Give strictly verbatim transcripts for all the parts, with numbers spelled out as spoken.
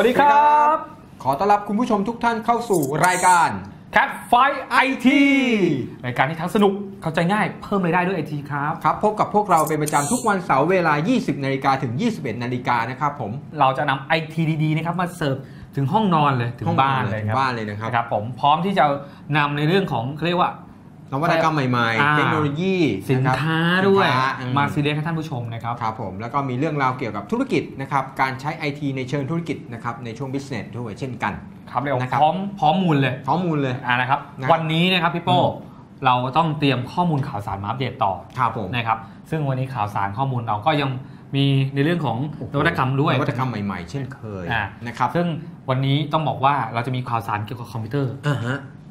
สวัสดีครับขอต้อนรับคุณผู้ชมทุกท่านเข้าสู่รายการ Catchไอ ที รายการที่ทั้งสนุกเข้าใจง่ายเพิ่มรายได้ด้วย ไอ ที ครับครับพบกับพวกเราเป็นประจำทุกวันเสาร์เวลา ยี่สิบนาฬิกาถึงยี่สิบเอ็ดนาฬิกานะครับผมเราจะนำ ไอ ที ดีๆนะครับมาเสิร์ฟถึงห้องนอนเลยถึงบ้านเลยบ้านเลยนะครับครับผมพร้อมที่จะนำในเรื่องของเรียกว่านวัตกรรมใหม่ๆเทคโนโลยีสินค้าด้วยมาซีเรียสให้ท่านผู้ชมนะครับครับผมแล้วก็มีเรื่องราวเกี่ยวกับธุรกิจนะครับการใช้ ไอ ที ในเชิงธุรกิจนะครับในช่วง Business ด้วยเช่นกันครับเลยพร้อมพร้อมมูลเลยพร้อมมูลเลยอ่านะครับวันนี้นะครับพี่โป้เราต้องเตรียมข้อมูลข่าวสารมาอัปเดตต่อครับผมนะครับซึ่งวันนี้ข่าวสารข้อมูลเราก็ยังมีในเรื่องของนวัตกรรมด้วยนวัตกรรมใหม่ๆเช่นเคยนะครับซึ่งวันนี้ต้องบอกว่าเราจะมีข่าวสารเกี่ยวกับคอมพิวเตอร์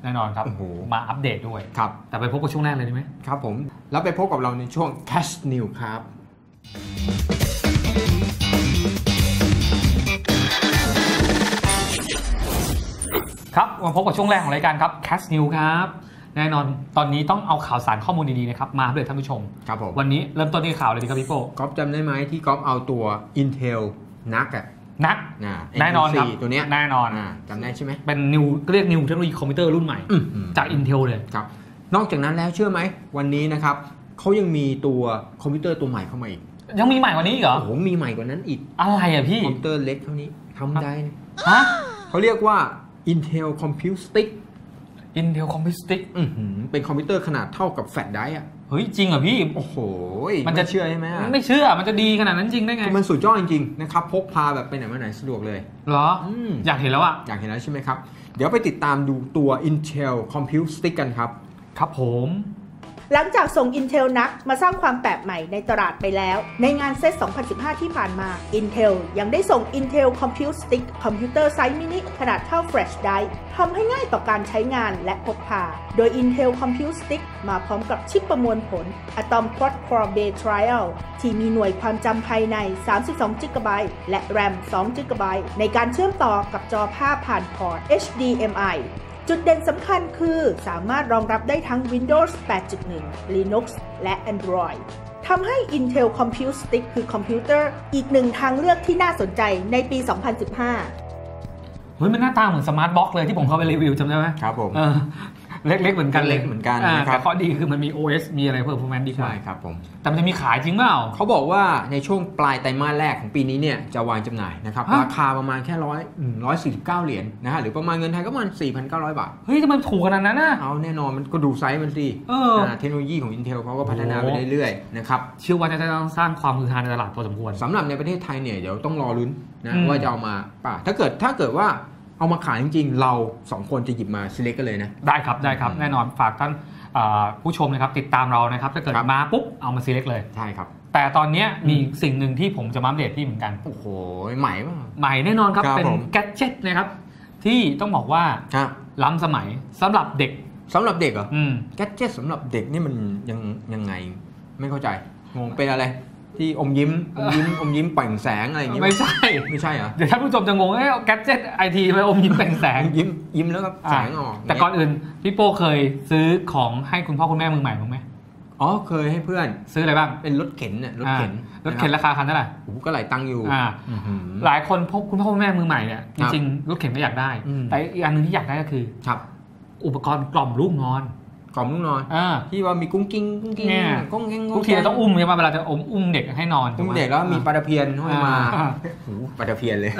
แน่นอนครับมาอัปเดตด้วยครับแต่ไปพบกับช่วงแรกเลยได้ไหมครับผมแล้วไปพบกับเราในช่วง Catch News ครับครับมาพบกับช่วงแรกของรายการครับ Catch News ครับแน่นอนตอนนี้ต้องเอาข่าวสารข้อมูลดีๆนะครับมาอัปเดตท่านผู้ชมครับผมวันนี้เริ่มต้นที่ข่าวเลยดีครับพี่โป้ก๊อฟจำได้ไหมที่ก๊อฟเอาตัว Intel นักอะนักแน่นอนครับตัวนี้แน่นอนจำได้ใช่ไหมเป็นนิวเรียกนิวเทคโนโลยีคอมพิวเตอร์รุ่นใหม่จาก Intel เลยครับนอกจากนั้นแล้วเชื่อไหมวันนี้นะครับเขายังมีตัวคอมพิวเตอร์ตัวใหม่เข้ามาอีกยังมีใหม่กว่านี้เหรอโอ้โหมีใหม่กว่านั้นอีกอะไรอ่ะพี่คอมพิวเตอร์เล็กเท่านี้ทำได้ฮะเขาเรียกว่า Intel Compute Stick Intel Compute Stick เป็นคอมพิวเตอร์ขนาดเท่ากับแฟลชไดรฟ์อ่ะเฮ้ยจริงเหรอพี่โอ้โหมันจะเชื่อใช่ไหมไม่เชื่อมันจะดีขนาดนั้นจริงได้ไงมันสุดยอดจริงๆนะครับพกพาแบบไปไหนมาไหนสะดวกเลยเหรออยากเห็นแล้วอ่ะอยากเห็นแล้วใช่ไหมครับเดี๋ยวไปติดตามดูตัว Intel Compute Stick กันครับครับผมหลังจากส่ง Intel นักมาสร้างความแปลกใหม่ในตลาดไปแล้วในงานเซต สองพันสิบห้า ที่ผ่านมา Intel ยังได้ส่ง Intel Compute Stick คอมพิวเตอร์ไซส์มินิขนาดเท่าแฟลชไดรฟ์ทำให้ง่ายต่อการใช้งานและพกพาโดย Intel Compute Stick มาพร้อมกับชิปประมวลผล Atom Quad-Core Bay Trail ที่มีหน่วยความจำภายใน สามสิบสองกิกะไบต์ และ RAM สองกิกะไบต์ ในการเชื่อมต่อกับจอภาพผ่านพอร์ต เอช ดี เอ็ม ไอจุดเด่นสำคัญคือสามารถรองรับได้ทั้ง วินโดว์ส์ แปดจุดหนึ่ง Linux และ Android ทำให้ Intel Compute Stick คือคอมพิวเตอร์อีกหนึ่งทางเลือกที่น่าสนใจในปี สองพันสิบห้า เฮ้ยมันหน้าตาเหมือนสมาร์ทบ็อกซ์เลยที่ผมเข้าไปรีวิวจำได้ไหมครับผมเล็กๆเหมือนกันเล็กเหมือนกันนะครับข้อดีคือมันมี โอ เอส มีอะไรเพิ่ม performance ดีกว่าใช่ครับผมแต่มันจะมีขายจริงเปล่าเขาบอกว่าในช่วงปลายไตรมาสแรกของปีนี้เนี่ยจะวางจำหน่ายนะครับราคาประมาณแค่ร้อยร้อยสี่สิบเก้าเหรียญนะฮะหรือประมาณเงินไทยก็ประมาณ สี่พันเก้าร้อยบาทเฮ้ยทำไมถูกขนาดนั้นนะเอาแน่นอนมันก็ดูไซส์มันสิเทคโนโลยีของ Intel เขาก็พัฒนาไปเรื่อยๆนะครับเชื่อว่าจะต้องสร้างความฮือฮาในตลาดพอสมควรสำหรับในประเทศไทยเนี่ยเดี๋ยวต้องรอลุ้นนะว่าจะเอามาป่ะถ้าเกิดถ้าเกิดว่าเอามาขายจริงๆเราสองคนจะหยิบมาซีเล็กกันเลยนะได้ครับได้ครับแน่นอนฝากท่านผู้ชมนะครับติดตามเรานะครับถ้าเกิดมาปุ๊บเอามาซีเล็กเลยใช่ครับแต่ตอนนี้มีสิ่งหนึ่งที่ผมจะมาอัปเดตพี่เหมือนกันโอ้โหใหม่ป่ะใหม่แน่นอนครับเป็นแกดเจ็ตนะครับที่ต้องบอกว่าล้ำสมัยสำหรับเด็กสำหรับเด็กเหรอแกดเจ็ตสำหรับเด็กนี่มันยังยังไงไม่เข้าใจงงเป็นอะไรที่อมยิ้มอมยิ้มอมยิ้มแปล่งแสงอะไรอย่างเงี้ยไม่ใช่ไม่ใช่เหรอเดี๋ยวท่านผู้ชมจะงงเอ้ยแกดเจ็ตไอทีไปอมยิ้มแปล่งแสงยิ้มยิ้มแล้วก็แสงออกแต่ก่อนอื่นพี่โป้เคยซื้อของให้คุณพ่อคุณแม่มือใหม่บ้างไหมอ๋อเคยให้เพื่อนซื้ออะไรบ้างเป็นรถเข็นเนี่ยรถเข็นรถเข็นราคาคันเท่าไหร่ผมก็หลายตังค์อยู่หลายคนพบคุณพ่อคุณแม่มือใหม่เนี่ยจริงๆรถเข็นก็อยากได้แต่อีกอันนึงที่อยากได้ก็คืออุปกรณ์กล่อมลูกนอนกล่อมลูกนอนที่ว่ามีกุ้งกิ้งกุ้งกิ้งกุ้งกิ้งทุกทีเราต้องอุ้มใช่ไหมเวลาจะอมอุ้มเด็กให้นอนอุ้มเด็กแล้วมีปลาตะเพียนห้อยมาโอ้ปลาตะเพียนเลย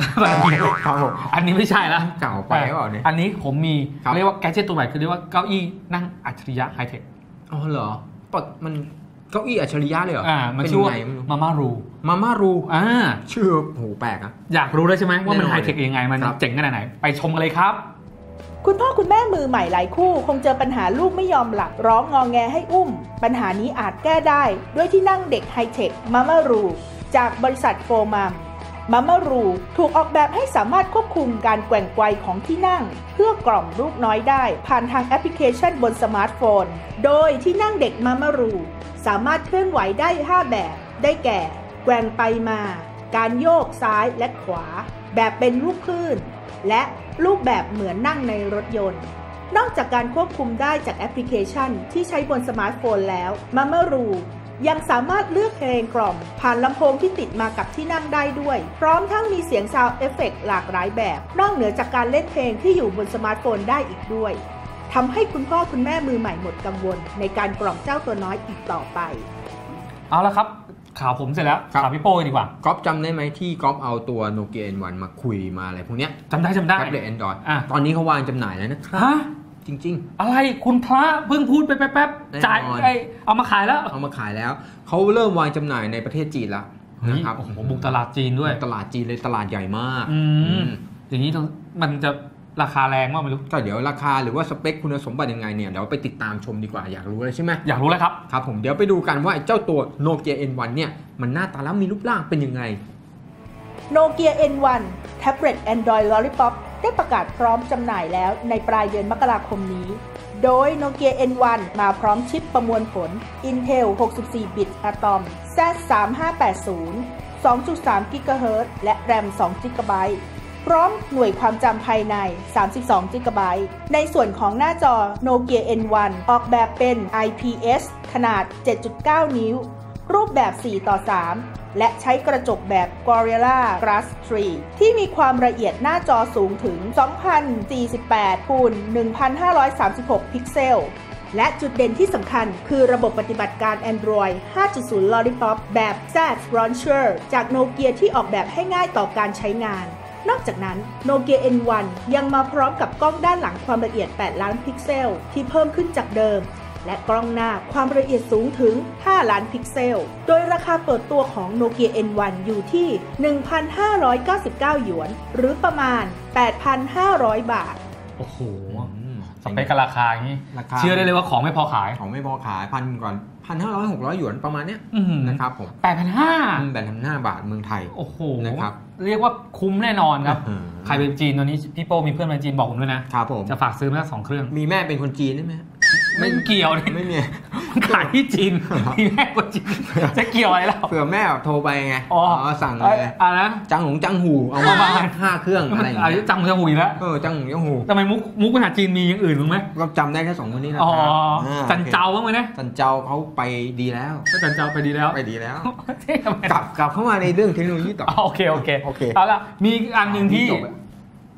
อันนี้ไม่ใช่ละเก่าไปเปล่าเนี่ยอันนี้ผมมีเรียกว่าแกดเจ็ตตัวใหม่คือเรียกว่าเก้าอี้นั่งอัจฉริยะไฮเทคอ๋อเหรอปกมันเก้าอี้อัจฉริยะเลยเหรอมันชื่อว่ามาม่ารูมาม่ารูอ่าชื่อโหแปลกอะอยากรู้แล้วใช่ไหมว่ามันไฮเทคยังไงมันเจ๋งขนาดไหนไปชมกันเลยครับคุณพ่อคุณแม่มือใหม่หลายคู่คงเจอปัญหาลูกไม่ยอมหลับร้องงอแงให้อุ้มปัญหานี้อาจแก้ได้ด้วยที่นั่งเด็กไฮเทคมาม่ารูจากบริษัทโฟมัมมาม่ารูถูกออกแบบให้สามารถควบคุมการแกว่งไกวของที่นั่งเพื่อกล่อมลูกน้อยได้ผ่านทางแอปพลิเคชันบนสมาร์ทโฟนโดยที่นั่งเด็กมาม่ารูสามารถเคลื่อนไหวได้ห้าแบบได้แก่แกว่งไปมาการโยกซ้ายและขวาแบบเป็นลูกคลื่นและรูปแบบเหมือนนั่งในรถยนต์นอกจากการควบคุมได้จากแอปพลิเคชันที่ใช้บนสมาร์ทโฟนแล้วมาม่ารู ยังสามารถเลือกเพลงกล่อมผ่านลำโพงที่ติดมากับที่นั่งได้ด้วยพร้อมทั้งมีเสียงซาวด์เอฟเฟกต์หลากหลายแบบนอกเหนือจากการเล่นเพลงที่อยู่บนสมาร์ทโฟนได้อีกด้วยทำให้คุณพ่อคุณแม่มือใหม่หมดกังวลในการกล่อมเจ้าตัวน้อยอีกต่อไปเอาละครับข่าวผมเสร็จแล้วข่าวพี่โป้ดีกว่าก๊อฟจำได้ไหมที่ก๊อฟเอาตัว Nokia เอ็น วัน มาคุยมาอะไรพวกเนี้ยจำได้จำได้แท็บเล็ต Android ตอนนี้เขาวางจำหน่ายแล้วนะครับจริงๆอะไรคุณพระเพิ่งพูดไปแป๊บๆจ่ายไอ้เอามาขายแล้วเอามาขายแล้วเขาเริ่มวางจำหน่ายในประเทศจีนแล้วนะครับผมบุกตลาดจีนด้วยตลาดจีนเลยตลาดใหญ่มากอย่างนี้มันจะราคาแรงมากไม่รู้ก็เดี๋ยวราคาหรือว่าสเปคคุณสมบัติยังไงเนี่ยเดี๋ยวไปติดตามชมดีกว่าอยากรู้เลยใช่ไหมอยากรู้เลยครับครับผมเดี๋ยวไปดูกันว่าเจ้าตัว Nokia เอ็น วัน เนี่ยมันหน้าตาแล้วมีรูปร่างเป็นยังไง Nokia เอ็น วัน แท็บเล็ต Android Lollipop ได้ประกาศพร้อมจำหน่ายแล้วในปลายเดือนมกราคมนี้โดย Nokia เอ็น วัน มาพร้อมชิปประมวลผล Intel หกสิบสี่บิต Atom แซด สามห้าแปดศูนย์ สองจุดสามกิกะเฮิรตซ์ และ RAM สองกิกะไบต์ พร้อมหน่วยความจำภายใน สามสิบสองกิกะไบต์ ในส่วนของหน้าจอ Nokia เอ็น วัน ออกแบบเป็น ไอ พี เอส ขนาด เจ็ดจุดเก้านิ้ว รูปแบบ สี่ต่อสาม และใช้กระจกแบบ Gorilla Glass สาม ที่มีความละเอียดหน้าจอสูงถึง สองพันสี่สิบแปดคูณหนึ่งพันห้าร้อยสามสิบหก พิกเซลและจุดเด่นที่สำคัญคือระบบปฏิบัติการ Android ห้าจุดศูนย์ Lollipop แบบ แซด Launcher จาก Nokia ที่ออกแบบให้ง่ายต่อการใช้งานนอกจากนั้น Nokia เอ็น วัน ยังมาพร้อมกับกล้องด้านหลังความละเอียดแปดล้านพิกเซลที่เพิ่มขึ้นจากเดิมและกล้องหน้าความละเอียดสูงถึงห้าล้านพิกเซลโดยราคาเปิดตัวของ Nokia เอ็น วัน อยู่ที่ หนึ่งพันห้าร้อยเก้าสิบเก้าหยวนหรือประมาณ แปดพันห้าร้อยบาทโอ้โหสเปคกับราคางี้เชื่อได้เลยว่าของไม่พอขายของไม่พอขายพันก่อน หนึ่งพันห้าร้อยถึงหกร้อยหยวนประมาณเนี้ยนะครับผม แปดพันห้าร้อย แปดพันห้าร้อยบาทเมืองไทยโอ้โหนะครับเรียกว่าคุ้มแน่นอนครับใครเป็นจีนตอนนี้พี่โป้มีเพื่อนเป็นจีนบอกผมด้วยนะครับผมจะฝากซื้อมาสองเครื่องมีแม่เป็นคนจีนใช่ไหมไม่เกี่ยวไม่มีขายที่จีนมีแม่คนจีนจะเกี่ยวอะไรแล้วเผื่อแม่โทรไปไงอ๋อสั่งเลยอะไรนะจังหงจังหูเอามาห้าเครื่องอะไรอย่างเงี้ยจังหงจังหูแล้วเออจังหงจังหูทำไมมุกมุกภาษาจีนมีอย่างอื่นมั้งไหมก็จำได้แค่สองคนนี้นะครับอ๋อจันเจ้าบ้างไหมนะจันเจ้าเขาไปดีแล้วก็จันเจ้าไปดีแล้วไปดีแล้วกลับกลับเข้ามาในเรื่องเทคโนโลยีต่อโอเคโอเคโอเคเอาละมีอันหนึ่งที่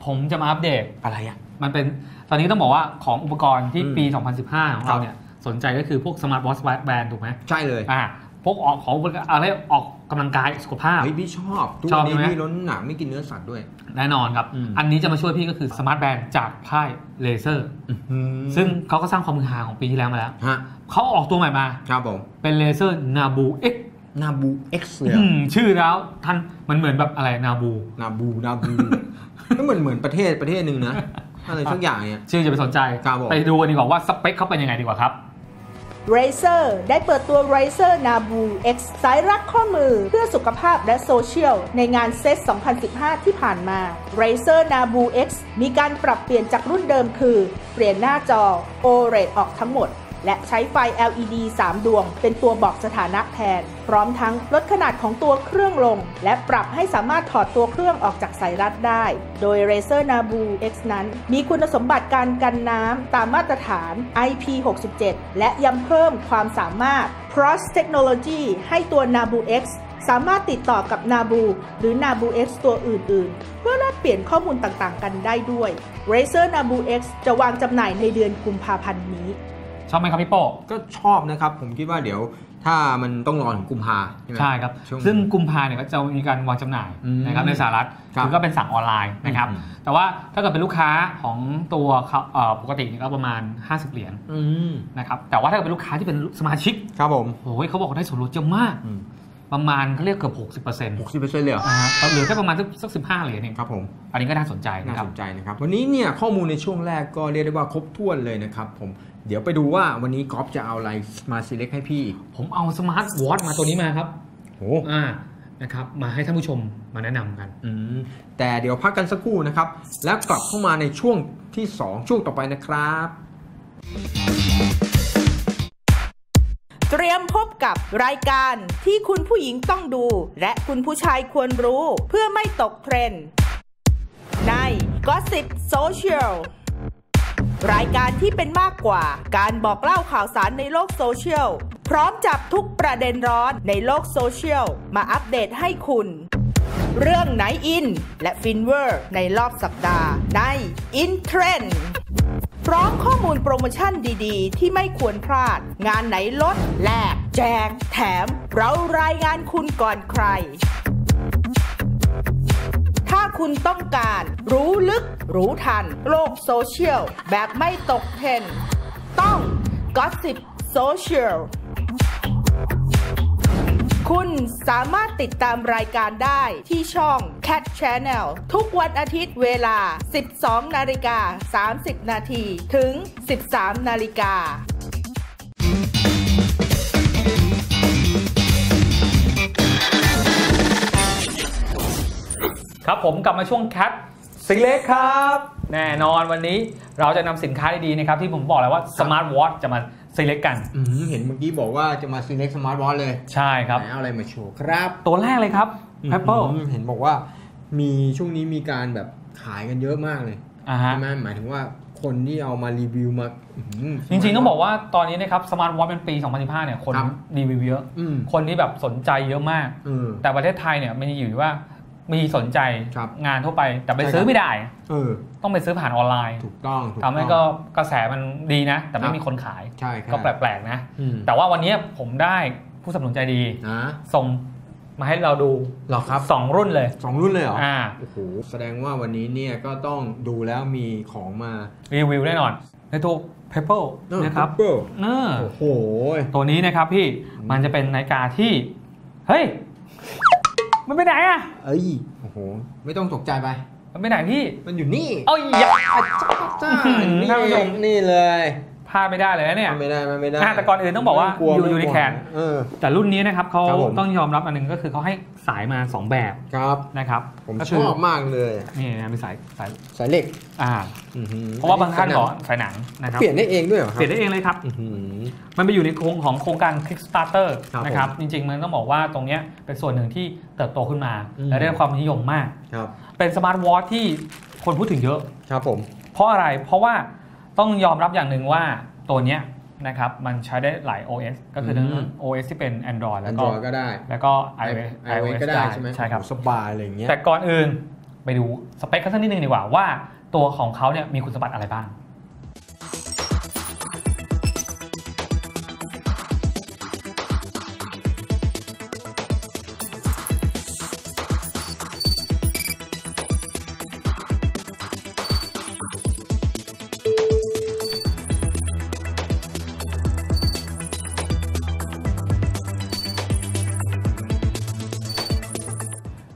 ผมจะมาอัปเดตอะไรอ่ะมันเป็นตอนนี้ต้องบอกว่าของอุปกรณ์ที่ปี สองพันสิบห้า ของเราเนี่ยสนใจก็คือพวกสมาร์ทวอทช์แบรนด์ถูกไหมใช่เลยอ่าพวกออกของอะไรออกกำลังกายสุขภาพพี่ชอบทุกวันนี้พี่ลดหนักไม่กินเนื้อสัตว์ด้วยแน่นอนครับอันนี้จะมาช่วยพี่ก็คือสมาร์ทแบรนด์จากค่ายเลเซอร์ซึ่งเขาก็สร้างความมือหาของปีที่แล้วมาแล้วเขาออกตัวใหม่มาครับผมเป็นเลเซอร์ Nabu X Nabu X เลยชื่อแล้วท่านมันเหมือนแบบอะไร Nabu Nabu Nabu ก็เหมือนเหมือนประเทศประเทศหนึ่งนะอะไรสักอย่างเนี่ยชื่อจะไปสนใจไปดูกันดีกว่าว่าสเปคเขาเป็นยังไงดีกว่าครับ Razer ได้เปิดตัว Razer Nabu X สายรัดข้อมือเพื่อสุขภาพและโซเชียลในงานเซต สองพันสิบห้า ที่ผ่านมา Razer Nabu X มีการปรับเปลี่ยนจากรุ่นเดิมคือเปลี่ยนหน้าจอ โอ แอล อี ดี ออกทั้งหมดและใช้ไฟ แอล อี ดี สามดวงเป็นตัวบอกสถานะแทนพร้อมทั้งลดขนาดของตัวเครื่องลงและปรับให้สามารถถอดตัวเครื่องออกจากสายรัดได้โดย Razer Nabu X นั้นมีคุณสมบัติการกันน้ำตามมาตรฐาน ไอ พี หกสิบเจ็ด และยังเพิ่มความสามารถ Cross Technology ให้ตัว Nabu X สามารถติดต่อกับ Nabu หรือ Nabu X ตัวอื่นๆเพื่อแลกเปลี่ยนข้อมูลต่างๆกันได้ด้วย Razer Nabu X จะวางจำหน่ายในเดือนกุมภาพันธ์นี้ชอบไหมครับพี่โป้ก็ชอบนะครับผมคิดว่าเดี๋ยวถ้ามันต้องรอถึงกุมภาใช่ไหมใช่ครับซึ่งกุมภาเนี่ยก็จะมีการวางจำหน่ายนะครับในสหรัฐคือก็เป็นสั่งออนไลน์นะครับแต่ว่าถ้าเกิดเป็นลูกค้าของตัวปกติก็ประมาณห้าสิบเหรียญนะครับแต่ว่าถ้าเกิดเป็นลูกค้าที่เป็นสมาชิกครับผมโอ้ยเขาบอกได้ส่วนลดเยอะมากประมาณเขาเรียกเกือบ หกสิบเปอร์เซ็นต์ หกสิบเปอร์เซ็นต์ เลยเหรอเหลือแค่ประมาณสักสิบห้าเหรียญเองครับผมอันนี้ก็น่าสนใจน่าสนใจนะครับวันนี้เนี่ยข้อมูลในช่วงแรกก็เรียกได้ว่าครบถ้วนเลยนะครับผมเดี๋ยวไปดูว่าวันนี้กอฟจะเอาอะไรมาซีเล็กให้พี่ผมเอาสมาร์ทวอทช์มาตัวนี้มาครับโอ้อ่านะครับมาให้ท่านผู้ชมมาแนะนำกันอืมแต่เดี๋ยวพักกันสักครู่นะครับแล้วกลับเข้ามาในช่วงที่สองช่วงต่อไปนะครับเตรียมพบกับรายการที่คุณผู้หญิงต้องดูและคุณผู้ชายควรรู้เพื่อไม่ตกเทรนด์ใน Gossip Social รายการที่เป็นมากกว่าการบอกเล่าข่าวสารในโลกโซเชียล พร้อมจับทุกประเด็นร้อนในโลกโซเชียลมาอัปเดตให้คุณเรื่องไหนอินและฟินเวอร์ในรอบสัปดาห์ในอินเทรนด์พร้อมข้อมูลโปรโมชั่นดีๆที่ไม่ควรพลาดงานไหนลดแลกแจกแถมเรารายงานคุณก่อนใครถ้าคุณต้องการรู้ลึกรู้ทันโลกโซเชียลแบบไม่ตกเทรนด์ต้อง Gossip Socialคุณสามารถติดตามรายการได้ที่ช่อง Catch Channel ทุกวันอาทิตย์เวลา สิบสองนาฬิกาสามสิบนาที ถึง สิบสามนาฬิกาครับผมกลับมาช่วง Catch Select ครับแน่นอนวันนี้เราจะนำสินค้าดีๆนะครับที่ผมบอกแล้วว่าสมาร์ทวอทช์จะมาselect กันเห็นเมื่อกี้บอกว่าจะมา select smart watch เลยใช่ครับเอาอะไรมาโชว์ครับตัวแรกเลยครับ Apple เห็นบอกว่ามีช่วงนี้มีการแบบขายกันเยอะมากเลยใช่ไหมหมายถึงว่าคนที่เอามารีวิวมาจริงๆต้องบอกว่าตอนนี้นะครับสมาร์ทวอทช์เป็นปีสองพันสิบห้าเนี่ยคนรีวิวเยอะคนที่แบบสนใจเยอะมากแต่ประเทศไทยเนี่ยมันอยู่ว่ามีสนใจงานทั่วไปแต่ไปซื้อไม่ได้ต้องไปซื้อผ่านออนไลน์ถูกต้องทำให้ก็กระแสมันดีนะแต่ไม่มีคนขายก็แปลกๆนะแต่ว่าวันนี้ผมได้ผู้สนับสนุนใจดีส่งมาให้เราดูหรอครับสองรุ่นเลยสองรุ่นเลยเหรอโอ้โหแสดงว่าวันนี้เนี่ยก็ต้องดูแล้วมีของมารีวิวแน่นอนในตัว Epaper นะครับโอ้โหตัวนี้นะครับพี่มันจะเป็นนาฬิกาที่เฮ้ยมันไปไหนอ่ะเอ้ยโอ้โหไม่ต้องตกใจไปมันไปไหนพี่มันอยู่นี่เอ้ยอย่าจ้านี่นี่เลยพลาดไม่ได้เลยเนี่ยไม่ได้ไม่ได้แต่ก่อนอื่นต้องบอกว่าอยู่อยู่ในแขนแต่รุ่นนี้นะครับเขาต้องยอมรับอันนึงก็คือเขาให้สายมาสองแบบครับนะครับผมชอบมากเลยนี่นะมีสายสายสายเหล็กอ่าเพราะว่าบางท่านบอกสายหนังนะครับเปลี่ยนได้เองด้วยเหรอครับเปลี่ยนได้เองเลยครับมันไปอยู่ในโครงของโครงการ Kickstarter นะครับจริงๆมันต้องบอกว่าตรงนี้เป็นส่วนหนึ่งที่เติบโตขึ้นมาและได้ความนิยมมากเป็นสมาร์ทวอทช์ที่คนพูดถึงเยอะครับผมเพราะอะไรเพราะว่าต้องยอมรับอย่างหนึ่งว่าตัวเนี้ยนะครับมันใช้ได้หลาย โอ เอส ก็คือทั้ง โอ เอส ที่เป็น Android แล้วก็ Android ก็ได้แล้วก็ iOS ก็ได้ใช่ไหมใช่ครับสบายอะไรอย่างเงี้ยแต่ก่อนอื่นไปดูสเปคกันสักนิดนึงดีกว่าว่าตัวของเขาเนี่ยมีคุณสมบัติอะไรบ้าง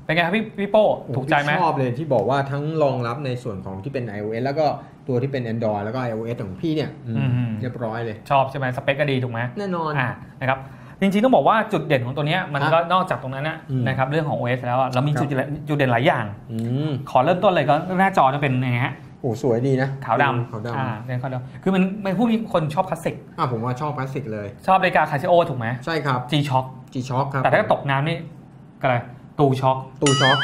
เป็นไงครับพี่โป้ถูกใจไหมชอบเลยที่บอกว่าทั้งรองรับในส่วนของที่เป็น iOS แล้วก็ตัวที่เป็น Android แล้วก็ iOS ของพี่เนี่ยเรียบร้อยเลยชอบใช่ไหมสเปคก็ดีถูกไหมแน่นอนนะครับจริงๆต้องบอกว่าจุดเด่นของตัวนี้มันก็นอกจากตรงนั้นนะครับเรื่องของ โอ เอส แล้วเรามีจุดเด่นหลายอย่างขอเริ่มต้นเลยก็หน้าจอจะเป็นไงฮะโอ้สวยดีนะขาวดำขาวดำเนี่ยขาวดำคือมันมันผู้มีคนชอบคลาสสิกอ่ะผมว่าชอบคลาสสิกเลยชอบนาฬิกาคาซิโอถูกไหมใช่ครับ G-Shock G-Shock ครับแต่ถ้าตกน้ำนี่ก็อะไรตูช็อคตูช็อค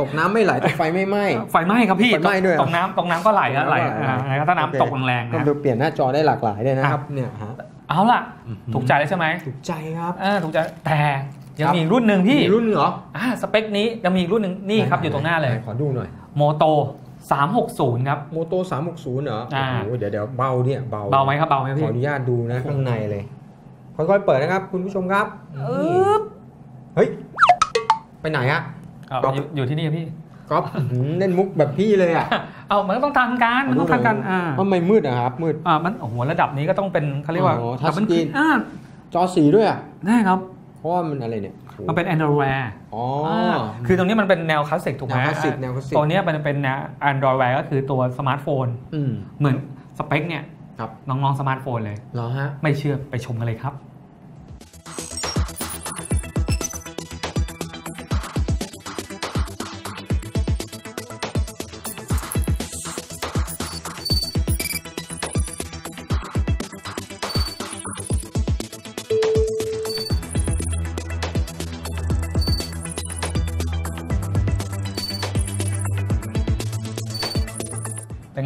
ตกน้ำไม่ไหลตกไฟไม่ไหม้ไฟไหม้ครับพี่ไฟไหม้ด้วยตกน้ำตกน้ำก็ไหลไหลถ้าน้ำตกแรงๆนะก็เปลี่ยนหน้าจอได้หลากหลายเลยนะครับเนี่ยฮะเอาล่ะถูกใจเลยใช่ไหมถูกใจครับถูกใจแต่ยังมีรุ่นหนึ่งพี่รุ่นเหรออ่าสเปคนี้ยังมีรุ่นหนึ่งนี่ครับอยู่ตรงหน้าเลยขอดูหน่อยโมโตสามหกศูนย์ครับโมโตสามหกศูนย์เหรอโอ้โหเดี๋ยวเดี๋ยวเบาเนี่ยเบาเบาไหมครับเบาไหมพี่ขออนุญาตดูนะข้างในเลยค่อยๆเปิดนะครับคุณผู้ชมครับเฮ้ยไปไหนอะอยู่ที่นี่พี่ก๊อฟเล่นมุกแบบพี่เลยอะเอามันต้องทำกันมันต้องทำกันอ่ามันไม่มืดนะครับมืดอ่ามันโอ้โหระดับนี้ก็ต้องเป็นเขาเรียกว่าทัชสกรีนจอสีด้วยอะได้ครับเพราะว่ามันอะไรเนี่ยมันเป็น Android อ๋อคือตรงนี้มันเป็นแนวคลาสสิกถูกไหมคลาสสิกแนวคลาสสิกตัวนี้มันเป็นแนว Android ก็คือตัวสมาร์ทโฟนเหมือนสเปคเนี่ยน้องๆสมาร์ทโฟนเลยเหรอฮะไม่เชื่อไปชมกันเลยครับ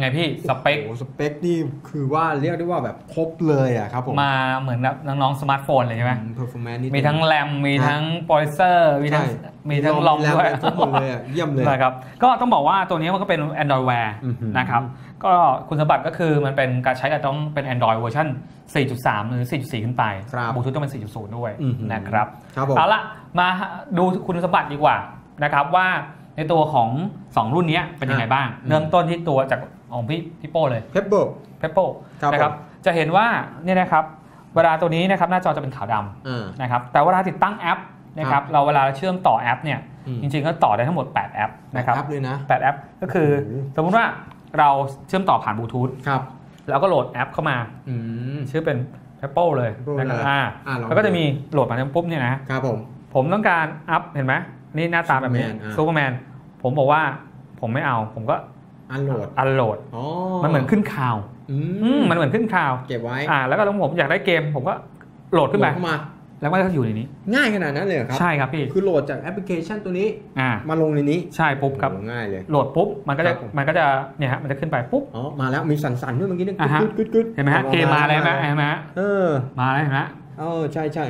ไ ไงพี่สเปคสเปคนี่คือว่าเรียกได้ว่าแบบครบเลยอ่ะครับผมมาเหมือนน้องๆสมาร์ทโฟนเลยใช่ไหมมีทั้งแรมมีทั้งโปรเซอร์มีทั้งมีทั้งลอมด้วยทั้งหมดเลยเยี่ยมเลยนะครับก็ต้องบอกว่าตัวนี้มันก็เป็น Android Wear นะครับก็คุณสมบัติก็คือมันเป็นการใช้กับต้องเป็น Android เวอร์ชัน สี่จุดสาม หรือ สี่จุดสี่ ขึ้นไปบลูทูธต้องเป็น สี่จุดศูนย์ ด้วยนะครับเอาละมาดูคุณสมบัติดีกว่านะครับว่าในตัวของสองรุ่นนี้เป็นยังไงบ้างเริ่มต้นที่ตัวจากของพี่พี่โป้เลยเพปโป้เพปโป้นะครับจะเห็นว่าเนี่ยนะครับเวลาตัวนี้นะครับหน้าจอจะเป็นขาวดำนะครับแต่เวลาติดตั้งแอปนะครับเราเวลาเชื่อมต่อแอปเนี่ยจริงๆก็ต่อได้ทั้งหมดแปดแอปนะครับเลยนะแปดแอปก็คือสมมุติว่าเราเชื่อมต่อผ่านบลูทูธแล้วก็โหลดแอปเข้ามาชื่อเป็นเพปโป้เลยนะครับแล้วก็จะมีโหลดมาทั้งปุ๊บเนี่ยนะครับผมผมต้องการอัพเห็นไหมนี่หน้าตาแบบนี้ซูเปอร์แมนผมบอกว่าผมไม่เอาผมก็อันโหลดอันโหลดมันเหมือนขึ้นข่าวมันเหมือนขึ้นข่าวเก็บไว้แล้วก็ผมอยากได้เกมผมก็โหลดขึ้นมาแล้วมันก็อยู่ในนี้ง่ายขนาดนั้นเลยครับใช่ครับพี่คือโหลดจากแอปพลิเคชันตัวนี้มาลงในนี้ใช่ปุ๊บครับง่ายเลยโหลดปุ๊บมันก็จะมันก็จะเนี่ยฮะมันจะขึ้นไปปุ๊บอ๋อมาแล้วมีสั่นๆด้วยเมื่อกี้นึงเห็นไหมฮะเกมมาเลยไหมเห็นไหมเออมาเลยเห็นไหมเออใช่ใช่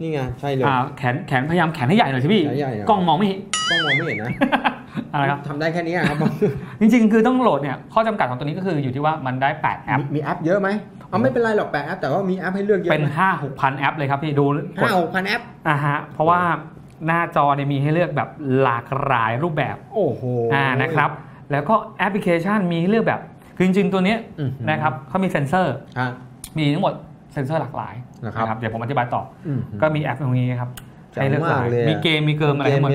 นี่ไงใช่เลยแขนแขนพยายามแขนให้ใหญ่หน่อยสิพี่กล้องมองไม่เห็นกล้องมองไม่เห็นนะอะไรครับทำได้แค่นี้ครับจริงๆคือต้องโหลดเนี่ยข้อจำกัดของตัวนี้ก็คืออยู่ที่ว่ามันได้แปดแอปมีแอปเยอะไหมอ๋อไม่เป็นไรหรอกแปดแอปแต่ว่ามีแอปให้เลือกเยอะเป็น ห้าหกพัน แอปเลยครับพี่ดู ห้าหกพัน แอปอ่ะฮะเพราะว่าหน้าจอเนี่ยมีให้เลือกแบบหลากหลายรูปแบบโอ้โหอ่านะครับแล้วก็แอปพลิเคชันมีให้เลือกแบบคือจริงๆตัวนี้นะครับเขามีเซนเซอร์มีทั้งหมดเซนเซอร์หลากหลายนะครับเดี๋ยวผมอธิบายต่อก็มีแอปตรงนี้ครับใช้เลือกหลายมีเกมมีเกมอะไรหม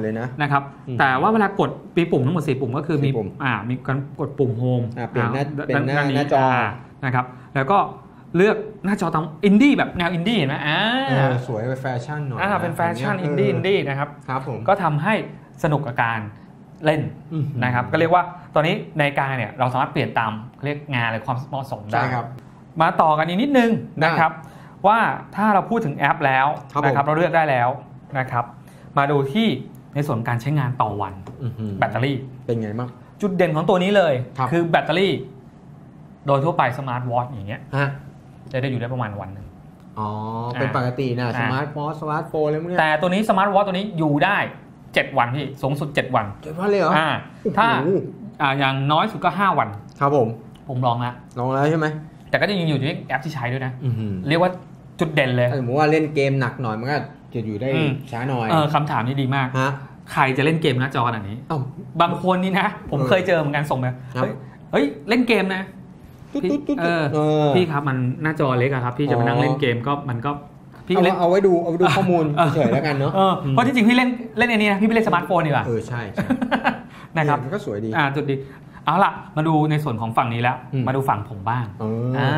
ดเลยนะครับแต่ว่าเวลากดปีปุ่มทั้งหมดสี่ปุ่มก็คือมีอ่ามีการกดปุ่มโฮมเปลี่ยนหน้าเป็นหน้าจอนะครับแล้วก็เลือกหน้าจอตามอินดี้แบบแนวอินดี้เห็นไหมอ่าสวยเป็นแฟชั่นหน่อยอ่าเป็นแฟชั่นอินดี้อินดี้นะครับครับผมก็ทำให้สนุกกับการเล่นนะครับก็เรียกว่าตอนนี้ในการเนี่ยเราสามารถเปลี่ยนตามเรียกงานอะไรความเหมาะสมได้มาต่อกันอีกนิดนึงนะครับว่าถ้าเราพูดถึงแอปแล้วนะครับเราเลือกได้แล้วนะครับมาดูที่ในส่วนการใช้งานต่อวันแบตเตอรี่เป็นไงบ้างจุดเด่นของตัวนี้เลยคือแบตเตอรี่โดยทั่วไปสมาร์ทวอทช์อย่างเงี้ยจะได้อยู่ได้ประมาณวันนึงอ๋อเป็นปกตินะสมาร์ทวอทช์สมาร์ทโฟนเลยมั้งเนี่ยแต่ตัวนี้สมาร์ทวอทช์ตัวนี้อยู่ได้เจ็ดวันพี่สูงสุดเจ็ดวันเจ็ดวันเลยเหรอถ้าอย่างน้อยสุดก็ห้าวันครับผมผมลองแล้วลองแล้วใช่ไหมแต่ก็จะยังอยู่ที่แอปที่ใช้ด้วยนะเรียกว่าจุดเด่นเลยสมมติว่าเล่นเกมหนักหน่อยมันก็จะอยู่ได้ช้าหน่อยคำถามนี้ดีมากใครจะเล่นเกมหน้าจอขนาดนี้บางคนนี่นะผมเคยเจอเหมือนกันส่งมาเฮ้ยเล่นเกมนะพี่ครับมันหน้าจอเล็กครับพี่จะมานั่งเล่นเกมก็มันก็พี่เล่นเอาไว้ดูเอาไว้ดูข้อมูลเฉยแล้วกันเนาะเพราะที่จริงพี่เล่นเล่นอันนี้นะพี่ไปเล่นสมาร์ทโฟนดีกว่าเออใช่นะครับมันก็สวยดีจุดดีเอาล่ะมาดูในส่วนของฝั่งนี้แล้วมาดูฝั่งผมบ้างอ่า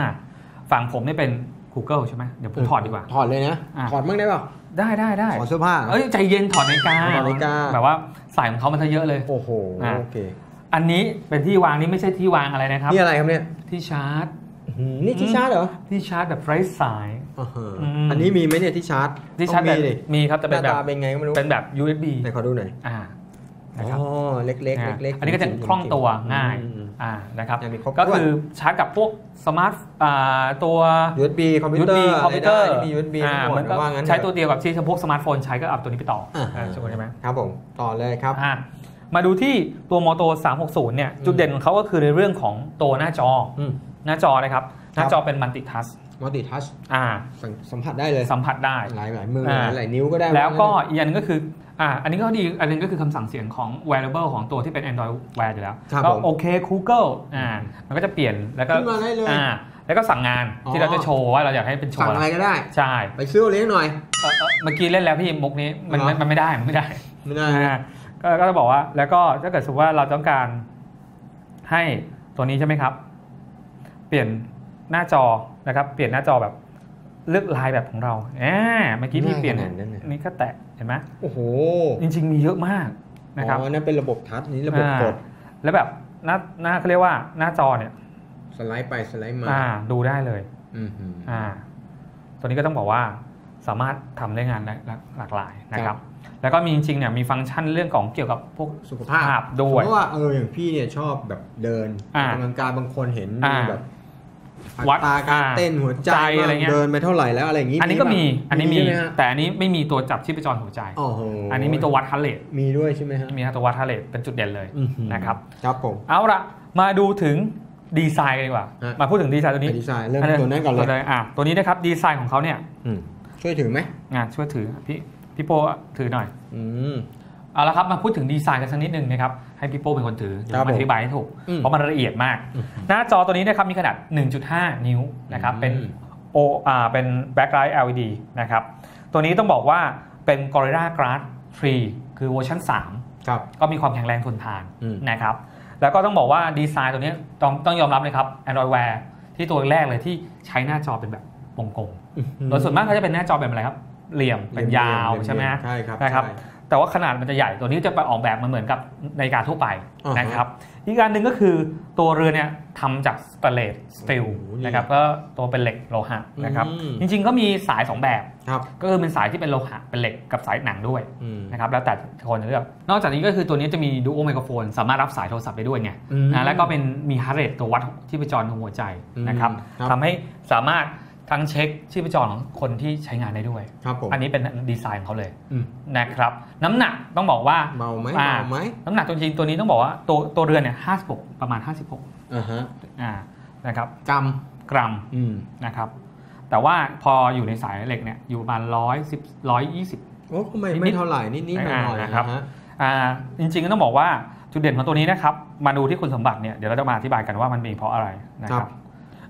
ฝั่งผมนี่เป็น Google ใช่ไหมเดี๋ยวผมถอดดีกว่าถอดเลยนะถอดมั่งได้เปล่าได้ได้ได้ถอดเสื้อผ้าเอ้ยใจเย็นถอดนาฬิกาแบบว่าสายของเขามันเยอะเลยโอ้โหโอเคอันนี้เป็นที่วางนี่ไม่ใช่ที่วางอะไรนะครับนี่อะไรครับเนี่ยที่ชาร์จนี่ที่ชาร์จเหรอที่ชาร์จแบบไร้สายอันนี้มีไหมเนี่ยที่ชาร์จที่ชาร์จมีมีครับแต่เป็นแบบเป็นไงไม่รู้เป็นแบบ ยู เอส บี ไหนขอดูหน่อยอ่าอ๋อเล็กๆเล็กๆอันนี้ก็จะคล่องตัวง่ายอ่านะครับก็คือชาร์จกับพวกสมาร์ทอ่าตัว ยู เอส บี คอมพิวเตอร์คอมพิวเตอร์มี ยู เอส บี อ่ามันก็ใช้ตัวเดียวกับที่พวกสมาร์ทโฟนใช้ก็เอาตัวนี้ไปต่อใช่ไหมครับผมต่อเลยครับอ่ามาดูที่ตัวมอโตสามหกศูนย์เนี่ยจุดเด่นของเขาก็คือในเรื่องของตัวหน้าจอหน้าจอนะครับหน้าจอเป็นมัลติทัชมัลติทัชอ่าสัมผัสได้เลยสัมผัสได้หลายหลายมือหลายนิ้วก็ได้แล้วก็อีกอันก็คืออ่าอันนี้ก็ดีอันนึงก็คือคำสั่งเสียงของ wearable ของตัวที่เป็น Android Wear อยู่แล้วก็โอเค Google อ่ามันก็จะเปลี่ยนแล้วก็อ่าแล้วก็สั่งงานที่เราจะโชว์ว่าเราอยากให้เป็นโชว์สั่งอะไรก็ได้ใช่ไปซื้อเลี้ยงหน่อยเมื่อกี้เล่นแล้วพี่มุกนี้มันมันไม่ได้มันไม่ได้ไม่ได้ก็จะบอกว่าแล้วก็ถ้าเกิดสมมติว่าเราต้องการให้ตัวนี้ใช่ไหมครับเปลี่ยนหน้าจอนะครับเปลี่ยนหน้าจอแบบเลือกลายแบบของเราแหมเมื่อกี้ที่เปลี่ยนนี่ก็แตะเห็นไหมโอ้โหจริงๆมีเยอะมากนะครับนั่นเป็นระบบทัชนี้ระบบกดแล้วแบบหน้าหน้าเขาเรียกว่าหน้าจอเนี่ยสไลด์ไปสไลด์มาดูได้เลยอ่าตัวนี้ก็ต้องบอกว่าสามารถทำได้งานหลากหลายนะครับ แล้วก็มีจริงๆเนี่ยมีฟังก์ชันเรื่องของเกี่ยวกับพวกสุขภาพด้วยเพราะว่าเอออย่างพี่เนี่ยชอบแบบเดินออกกำลังกายบางคนเห็นแบบวัดการเต้นหัวใจอะไรเงี้ยเดินไปเท่าไหร่แล้วอะไรอย่างงี้อันนี้ก็มีอันนี้มีแต่อันนี้ไม่มีตัวจับชีพจรหัวใจอันนี้มีตัววัดฮาร์ทเรทมีด้วยใช่ไหมฮะมีตัววัดฮาร์ทเรทเป็นจุดเด่นเลยนะครับครับผมเอาละมาดูถึงดีไซน์กันดีกว่ามาพูดถึงดีไซน์ตัวนี้ดีไซน์เริ่มตัวนั้นก่อนเลยอ่ะตัวนี้นะครับดีไซน์ของเขาเนี่ยช่วยถือไหมอ่ะช่วยถือพี่พี่โป้ถือหน่อยอืมเอาละครับมาพูดถึงดีไซน์กันสักนิดนึงนะครับให้พี่โป้เป็นคนถือมาอธิบายให้ถูกเพราะมันละเอียดมากหน้าจอตัวนี้นะครับมีขนาด หนึ่งจุดห้า นิ้วนะครับเป็นโออ่าเป็น backlight แอล อี ดี นะครับตัวนี้ต้องบอกว่าเป็น Gorilla Glass สามคือเวอร์ชันสามครับก็มีความแข็งแรงทนทานนะครับแล้วก็ต้องบอกว่าดีไซน์ตัวนี้ต้องต้องยอมรับเลยครับ Android Wear ที่ตัวแรกเลยที่ใช้หน้าจอเป็นแบบวงกลมโดยส่วนมากเขาจะเป็นหน้าจอแบบอะไรครับเหลี่ยมเป็นยาวใช่ไหมใช่ครับนะครับแต่ว่าขนาดมันจะใหญ่ตัวนี้จะไปออกแบบมาเหมือนกับนาฬิกาทั่วไปนะครับอีกการหนึ่งก็คือตัวเรือเนี่ยทำจากสเตนเลสสตีลนะครับก็ตัวเป็นเหล็กโลหะนะครับจริงๆก็มีสายสองแบบก็คือเป็นสายที่เป็นโลหะเป็นเหล็กกับสายหนังด้วยนะครับแล้วแต่คนจะเลือกนอกจากนี้ก็คือตัวนี้จะมีดูโอไมโครโฟนสามารถรับสายโทรศัพท์ได้ด้วยไงนะแล้วก็เป็นมีฮาร์ทเรทตัววัดที่ไปจอของหัวใจนะครับทำให้สามารถทั้งเช็คชีพจรของคนที่ใช้งานได้ด้วยอันนี้เป็นดีไซน์ของเขาเลยนะครับน้ำหนักต้องบอกว่าเบาไหมเบาไหมน้ำหนักจริงๆตัวนี้ต้องบอกว่าตัวตัวเรือนเนี่ยห้าสิบหกประมาณห้าสิบหกนะครับกรัมกรัมนะครับแต่ว่าพออยู่ในสายเหล็กเนี่ยอยู่ประมาณร้อยสิบร้อยยี่สิบโอ้ไม่ไม่เท่าไหร่นิดนิดหน่อยนะครับจริงๆต้องบอกว่าจุดเด่นของตัวนี้นะครับมาดูที่คุณสมบัติเนี่ยเดี๋ยวเราจะมาอธิบายกันว่ามันมีเพราะอะไรนะครับ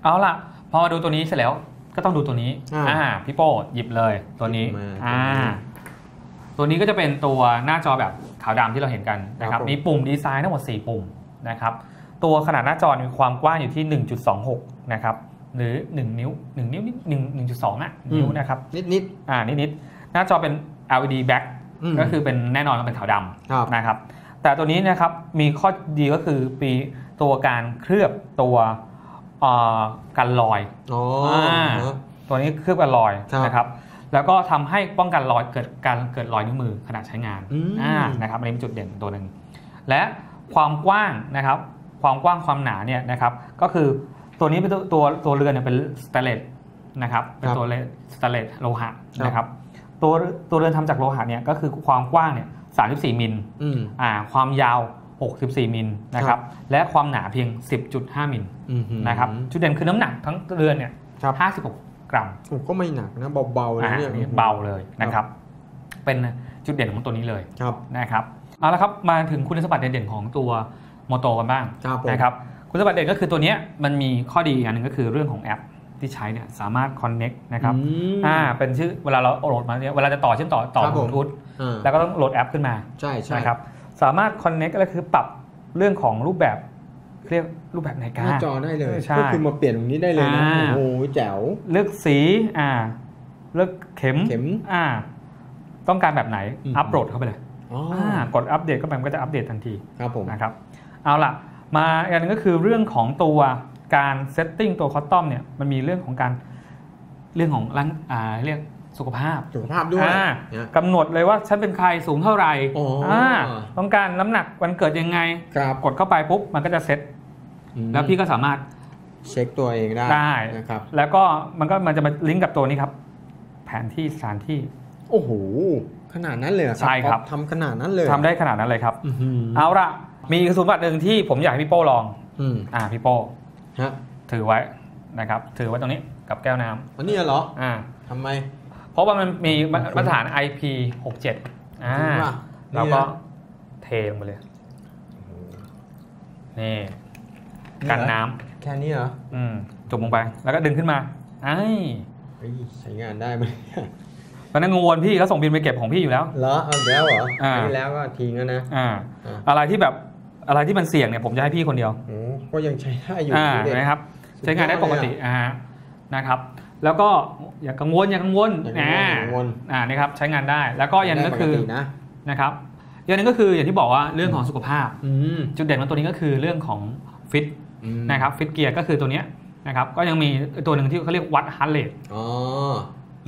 เอาล่ะพอมาดูตัวนี้เสร็จแล้วก็ต้องดูตัวนี้อ่าพี่โป้หยิบเลยตัวนี้อ่าตัวนี้ก็จะเป็นตัวหน้าจอแบบขาวดำที่เราเห็นกันนะครับมีปุ่มดีไซน์ทั้งหมดสี่ปุ่มนะครับตัวขนาดหน้าจอมีความกว้างอยู่ที่ หนึ่งจุดสองหก นะครับหรือหนึ่งนิ้วหนึ่งนิ้วนิด หนึ่งจุดสอง อ่ะนิ้วนะครับนิดๆอ่านิดๆหน้าจอเป็น แอล อี ดี back ก็คือเป็นแน่นอนว่าเป็นขาวดำนะครับแต่ตัวนี้นะครับมีข้อดีก็คือปีตัวการเคลือบตัวกันรอยตัวนี้เคลือบกันรอยนะครับแล้วก็ทำให้ป้องกันรอยเกิดการเกิดรอยนิ้วมือขณะใช้งานนะครับอันนี้เป็นจุดเด่นตัวหนึ่งและความกว้างนะครับความกว้างความหนาเนี่ยนะครับก็คือตัวนี้เป็นตัวตัวเรือนเนี่ยเป็นสแตนเลสนะครับเป็นตัวสแตนเลสโลหะนะครับตัวตัวเรือนทำจากโลหะเนี่ยก็คือความกว้างเนี่ยสามสิบสี่มิลความยาวหกสิบสี่มิลนะครับและความหนาเพียง สิบจุดห้า มิลนะครับจุดเด่นคือน้ำหนักทั้งเรือนเนี่ยห้าสิบหกกรัมก็ไม่หนักนะเบาๆเลยเนี่ยเบาเลยนะครับเป็นจุดเด่นของตัวนี้เลยนะครับเอาละครับมาถึงคุณสมบัติเด่นๆของตัวโมโตกันบ้างนะครับคุณสมบัติเด่นก็คือตัวนี้มันมีข้อดีอย่างหนึ่งก็คือเรื่องของแอปที่ใช้เนี่ยสามารถ connect นะครับอ่าเป็นชื่อเวลาเราโหลดมาเนี่ยเวลาจะต่อเชื่อมต่อต่อบลูทูธแล้วก็ต้องโหลดแอปขึ้นมาใช่นะครับสามารถ connect ก็คือปรับเรื่องของรูปแบบเรียกรูปแบบไหนกันหน้าจอได้เลยก็คือมาเปลี่ยนตรงนี้ได้เลยนะโอ้โหแจ๋วเลือกสีอ่าเลือกเข็มเข็มอ่าต้องการแบบไหนอัปโหลดเข้าไปเลยอ่ากดอัปเดตก็มันก็จะอัปเดตทันทีครับผมนะครับเอาล่ะมาอีกอันนึงก็คือเรื่องของตัวการเซตติ้งตัวคอสตอมเนี่ยมันมีเรื่องของการเรื่องของร่างอ่าเรียกสุขภาพสุขภาพด้วยกำหนดเลยว่าฉันเป็นใครสูงเท่าไหร่ต้องการน้ำหนักวันเกิดยังไงกดเข้าไปปุ๊บมันก็จะเซ็ตแล้วพี่ก็สามารถเช็คตัวเองได้ได้นะครับแล้วก็มันก็มันจะมาลิงก์กับตัวนี้ครับแผนที่สถานที่โอ้โหขนาดนั้นเลยใช่ครับทำขนาดนั้นเลยทำได้ขนาดนั้นเลยครับเอาละมีคุณสมบัติหนึ่งที่ผมอยากให้พี่โป้ลองอ่าพี่โป้ถือไว้นะครับถือไว้ตรงนี้กับแก้วน้ำอันนี้เหรออ่าทำไมเพราะว่ามันมีมาตรฐาน ไอ พี หกเจ็ด อ่าแล้วก็เทลงไปเลยนี่กันน้ำแค่นี้เหรออืมจุ่มลงไปแล้วก็ดึงขึ้นมาไอ้ใช้งานได้ไหมตอนนั้นงงพี่เขาส่งบินไปเก็บของพี่อยู่แล้วเหรอเอาแล้วเหรออ่าแล้วก็ทิ้งแล้วนะอ่าอะไรที่แบบอะไรที่มันเสี่ยงเนี่ยผมจะให้พี่คนเดียวโอ้ก็ยังใช้ได้อยู่นะครับใช้งานได้ปกติอ่านะครับแล้วก็อย่ากังวลอย่ากังวลนะอ่านะครับใช้งานได้แล้วก็อย่างนึงก็คือนะครับอย่างนึงก็คืออย่างที่บอกว่าเรื่องของสุขภาพจุดเด่นของตัวนี้ก็คือเรื่องของฟิตนะครับฟิตเกียร์ก็คือตัวนี้นะครับก็ยังมีตัวหนึ่งที่เขาเรียกวัดฮาร์ทเรท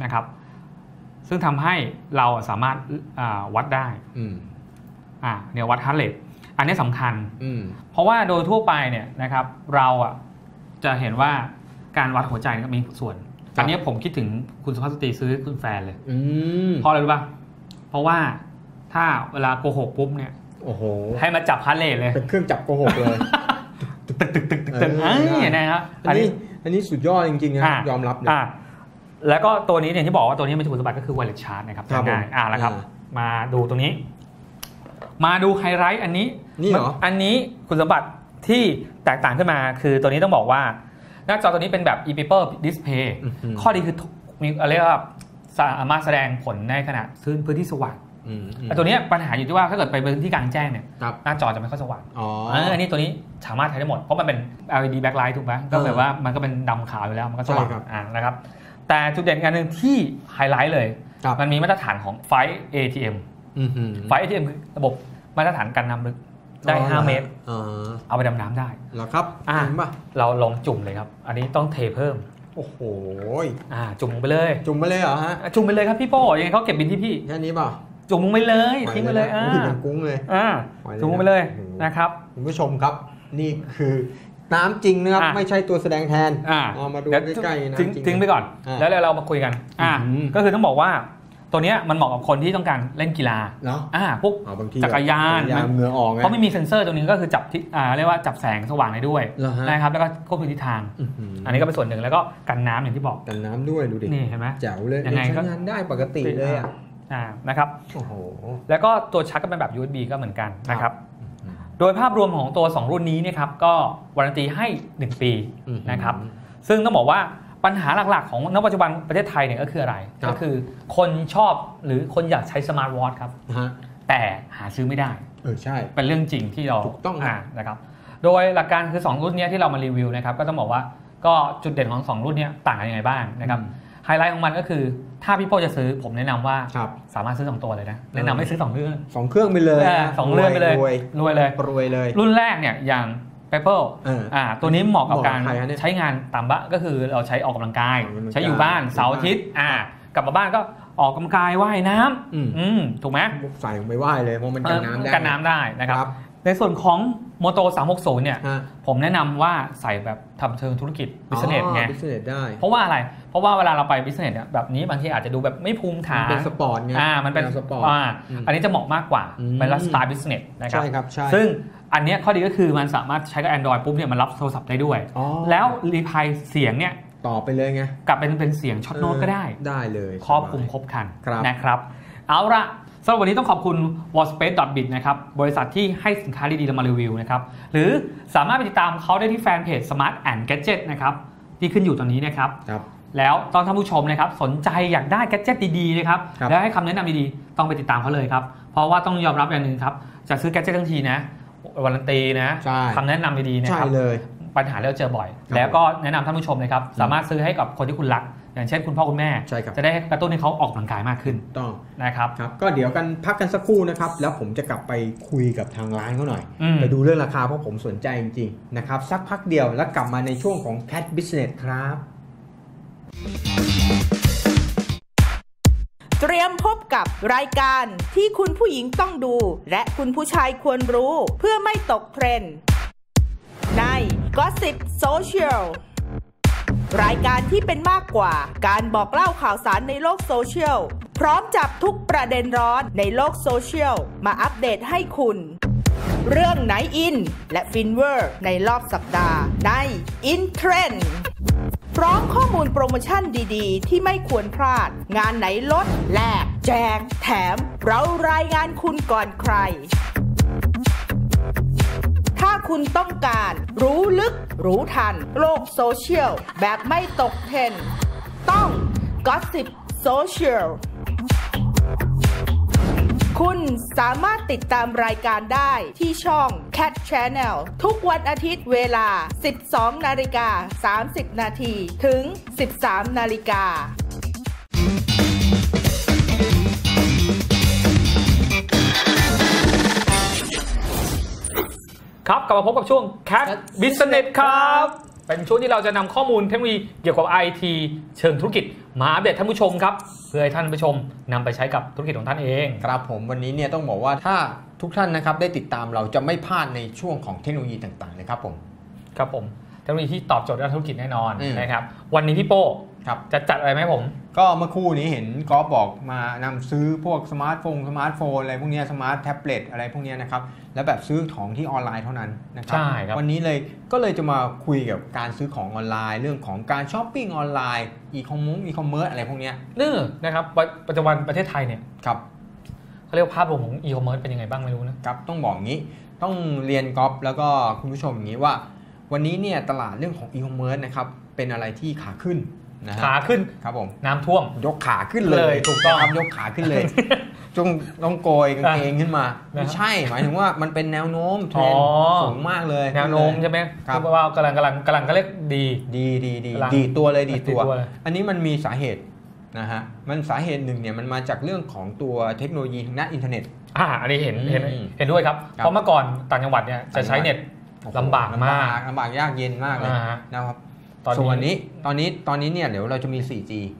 นะครับ ซึ่งทำให้เราสามารถวัดได้เนี่ยวัดฮาร์ทเรทอันนี้สำคัญเพราะว่าโดยทั่วไปเนี่ยนะครับเราจะเห็นว่าการวัดหัวใจก็มีส่วนอันนี้ผมคิดถึงคุณสุภาพสตรีซื้อคุณแฟนเลยเพราะอะไรรู้ป่ะเพราะว่าถ้าเวลาโกหกปุ๊บเนี่ยโอ้โหให้มาจับฮาร์ทเรทเลยเป็นเครื่องจับโกหกเลยตึกตึกตึกตึกตึกนะครับอันนี้อันนี้สุดยอดจริงๆนะยอมรับเลยแล้วก็ตัวนี้เนี่ยที่บอกว่าตัวนี้เป็นคุณสมบัติก็คือ wireless charge นะครับง่ายอ่ะแล้วครับมาดูตรงนี้มาดูไฮไลท์อันนี้นี่เหรออันนี้คุณสมบัติที่แตกต่างขึ้นมาคือตัวนี้ต้องบอกว่าหน้าจอตัวนี้เป็นแบบ Epaper Display ข้อดีคือมีอะไรครับสามารถแสดงผลในขณะพื้นที่สว่างแต่ตัวนี้ปัญหาอยู่ที่ว่าถ้าเกิดไปพื้นที่กลางแจ้งเนี่ยหน้าจอจะไม่ค่อยสว่างอันนี้ตัวนี้สามารถใช้ได้หมดเพราะมันเป็น แอล อี ดี backlight ถูกไหมก็แปลว่ามันก็เป็นดำขาวอยู่แล้วมันก็สว่างนะครับแต่จุดเด่นกันหนึ่งที่ไฮไลท์เลยมันมีมาตรฐานของ Five เอ ที เอ็ม Five เอ ที เอ็ม คือระบบมาตรฐานการน้ำลึกได้ห้าเมตรเอาไปดำน้ำได้เหรอครับเราลองจุ่มเลยครับอันนี้ต้องเทเพิ่มโอ้โหจุ่มไปเลยจุ่มไปเลยเหรอฮะจุ่มไปเลยครับพี่โป้ยังไงเขาเก็บบินที่พี่แค่นี้ป่ะจุ่มลงไปเลยทิ้งไปเลยอ่ากุ้งเลยอ่าจุ่มลงไปเลยนะครับคุณผู้ชมครับนี่คือน้ำจริงนะครับไม่ใช่ตัวแสดงแทนอ่ามาดูใกล้ๆนะทิ้งไปก่อนแล้วเรามาคุยกันอ่าก็คือต้องบอกว่าตัวนี้มันเหมาะกับคนที่ต้องการเล่นกีฬาเนาะอ่าพวกจักรยานเนื้อออกเขาไม่มีเซ็นเซอร์ตัวนี้ก็คือจับที่อ่าเรียกว่าจับแสงสว่างได้ด้วยนะครับแล้วก็ควบคุมทิศทางอันนี้ก็เป็นส่วนหนึ่งแล้วก็กันน้ำอย่างที่บอกกันน้ำด้วยดูดินี่เห็นไหมแจ๋วเลยยังไงก็งานได้ปกติเลยอ่ะนะครับโอ้โหแล้วก็ตัวชาร์จก็เป็นแบบ ยู เอส บี ก็เหมือนกันนะครับโดยภาพรวมของตัวสองรุ่นนี้นะครับก็วารันตีให้หนึ่งปีนะครับซึ่งต้องบอกว่าปัญหาหลักๆของณปัจจุบันประเทศไทยเนี่ยก็คืออะไรก็คือคนชอบหรือคนอยากใช้สมาร์ทวอทครับแต่หาซื้อไม่ได้เออใช่เป็นเรื่องจริงที่เราถูกต้องนะครับโดยหลักการคือสองรุ่นนี้ที่เรามารีวิวนะครับก็ต้องบอกว่าก็จุดเด่นของสองรุ่นนี้ต่างกันยังไงบ้างนะครับไฮไลท์ของมันก็คือถ้าพี่โป้จะซื้อผมแนะนำว่าสามารถซื้อสองตัวเลยนะแนะนำให้ซื้อสองเครื่องสองเครื่องไปเลยสองเครื่องไปเลยรวยรวยเลยรวยเลยรุ่นแรกเนี่ยอย่าง Epaper อ่าตัวนี้เหมาะกับการใช้งานตามบ้านก็คือเราใช้ออกกำลังกายใช้อยู่บ้านเสาร์อาทิตย์อ่ากลับมาบ้านก็ออกกำลังกายว่ายน้ำถูกไหมใส่ลงไปว่ายเลยเพราะมันกันน้ำได้กันน้ำได้นะครับในส่วนของโมโตสามหกศูนย์เนี่ยผมแนะนำว่าใส่แบบทำเชิงธุรกิจ business ไง business ได้เพราะว่าอะไรเพราะว่าเวลาเราไป business เนี่ยแบบนี้บางทีอาจจะดูแบบไม่ภูมิฐานเป็นสปอร์ตไงอ่ามันเป็นสปอร์ตอ่าอันนี้จะเหมาะมากกว่าเป็นไลฟ์สไตล์ business นะครับใช่ครับใช่ซึ่งอันนี้ข้อดีก็คือมันสามารถใช้กับ Android ปุ๊บเนี่ยมันรับโทรศัพท์ได้ด้วยแล้วรีพายเสียงเนี่ยต่อไปเลยไงกลับเป็นเป็นเสียงช็อตโน้ตก็ได้ได้เลยครอบคลุมครบคันนะครับเอาละสำหรับวันนี้ต้องขอบคุณ วอลสเปซ ดอท บิท นะครับบริษัทที่ให้สินค้าดีๆเรามารีวิวนะครับหรือสามารถไปติดตามเขาได้ที่แฟนเพจ Smart and Gadget นะครับที่ขึ้นอยู่ตรงนี้นะครับแล้วตอนท่านผู้ชมนะครับสนใจอยากได้ Gadget ดีๆนะครับและให้คำแนะนำดีๆต้องไปติดตามเขาเลยครับเพราะว่าต้องยอมรับอย่างหนึ่งครับจะซื้อ Gadget ทั้งทีนะวารันตีนะคำแนะนำดีๆนะครับปัญหาเราเจอบ่อยแล้วก็แนะนำท่านผู้ชมเลยครับสามารถซื้อให้กับคนที่คุณรักอย่างเช่นคุณพ่อคุณแม่จะได้กระตุ้นให้เขาออกกำลังกายมากขึ้นต้องนะครับก็เดี๋ยวกันพักกันสักครู่นะครับแล้วผมจะกลับไปคุยกับทางร้านเขาหน่อยไปดูเรื่องราคาเพราะผมสนใจจริงๆนะครับสักพักเดียวแล้วกลับมาในช่วงของ Catch Business ครับเตรียมพบกับรายการที่คุณผู้หญิงต้องดูและคุณผู้ชายควรรู้เพื่อไม่ตกเทรนด์ใน Gossip Socialรายการที่เป็นมากกว่าการบอกเล่าข่าวสารในโลกโซเชียลพร้อมจับทุกประเด็นร้อนในโลกโซเชียลมาอัปเดตให้คุณเรื่องไหนอินและฟินเวอร์ในรอบสัปดาห์ในอินเทรนด์พร้อมข้อมูลโปรโมชั่นดีๆที่ไม่ควรพลาดงานไหนลดแลกแจกแถมเรารายงานคุณก่อนใครถ้าคุณต้องการรู้ลึกรู้ทันโลกโซเชียลแบบไม่ตกเทรนด์ต้อง Gossip Social คุณสามารถติดตามรายการได้ที่ช่อง Cat Channel ทุกวันอาทิตย์เวลา สิบสองนาฬิกาสามสิบนาทีถึง สิบสามนาฬิกาครับกลับมาพบกับช่วง Catch Business ครับ เป็นช่วงที่เราจะนำข้อมูลเทคโนโลยีเกี่ยวกับ ไอ ที เชิงธุรกิจมาอัปเดตท่านผู้ชมครับเพื่อให้ท่านผู้ชมนำไปใช้กับธุรกิจของท่านเองครับผมวันนี้เนี่ยต้องบอกว่าถ้าทุกท่านนะครับได้ติดตามเราจะไม่พลาดในช่วงของเทคโนโลยีต่างๆนะครับผมครับผมเทคโนโลยีที่ตอบโจทย์ด้านธุรกิจแน่นอนนะครับวันนี้พี่โป้จะจัดอะไรไหมผมก็เมื่อคู่นี้เห็นกอล์ฟบอกมานำซื้อพวกสมาร์ทโฟนสมาร์ทโฟนอะไรพวกนี้สมาร์ทแท็บเล็ตอะไรพวกนี้นะครับแล้วแบบซื้อของที่ออนไลน์เท่านั้นนะครับวันนี้เลยก็เลยจะมาคุยกับการซื้อของออนไลน์เรื่องของการช้อปปิ้งออนไลน์อีคอมมูอีคอมเมิร์ซอะไรพวกนี้เนื่องนะครับปัจจุบันประเทศไทยเนี่ยครับเขาเรียกภาพรวมของอีคอมเมิร์ซเป็นยังไงบ้างไม่รู้นะครับต้องบอกงี้ต้องเรียนกอล์ฟแล้วก็คุณผู้ชมอย่างนี้ว่าวันนี้เนี่ยตลาดเรื่องของอีคอมเมิร์ซนะครับเป็นอะไรที่ขาขึ้นขาขึ้นครับผมน้ำท่วมยกขาขึ้นเลยถูกต้องครับยกขาขึ้นเลยจงต้องโกยกางเกงขึ้นมาไม่ใช่หมายถึงว่ามันเป็นแนวโน้มเทรนด์สูงมากเลยแนวโน้มใช่ไหมครับว่ากำลังกำลังกำลังก็เรียกดีดีดีดีดีตัวเลยดีตัวอันนี้มันมีสาเหตุนะฮะมันสาเหตุหนึ่งเนี่ยมันมาจากเรื่องของตัวเทคโนโลยีทางด้านอินเทอร์เน็ตอ่าอันนี้เห็นเห็นเห็นด้วยครับเพราะเมื่อก่อนต่างจังหวัดเนี่ยจะใช้เน็ตลำบากมากลำบากยากเย็นมากเลยนะครับส่วนนี้ตอนนี้ตอนนี้เนี่ยเดี๋ยวเราจะมี โฟร์จี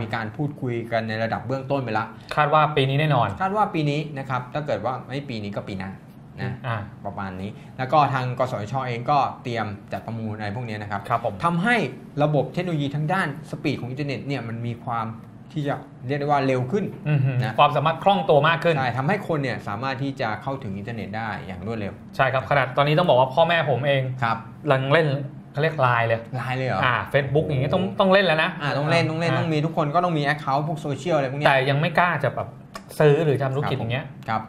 มีการพูดคุยกันในระดับเบื้องต้นไปละคาดว่าปีนี้แน่นอนคาดว่าปีนี้นะครับถ้าเกิดว่าไม่ปีนี้ก็ปีหน้านะประมาณนี้แล้วก็ทางกสทช.เองก็เตรียมจัดประมูลอะไรพวกนี้นะครับทำให้ระบบเทคโนโลยีทั้งด้านสปีดของอินเทอร์เน็ตเนี่ยมันมีความที่จะเรียกได้ว่าเร็วขึ้นนะความสามารถคล่องตัวมากขึ้นใช่ทำให้คนเนี่ยสามารถที่จะเข้าถึงอินเทอร์เน็ตได้อย่างรวดเร็วใช่ครับขนาดตอนนี้ต้องบอกว่าพ่อแม่ผมเองครับลังเล่นเขาเรียกไลน์เลยไลน์เลยเหรออ่าเฟซบุ๊กอย่างนี้ต้องต้องเล่นแล้วนะอ่าต้องเล่นต้องเล่นต้องมีทุกคนก็ต้องมีแอคเคาท์พวกโซเชียลอะไรพวกนี้แต่ยังไม่กล้าจะแบบซื้อหรือทำธุรกิจอย่างเงี้ยครั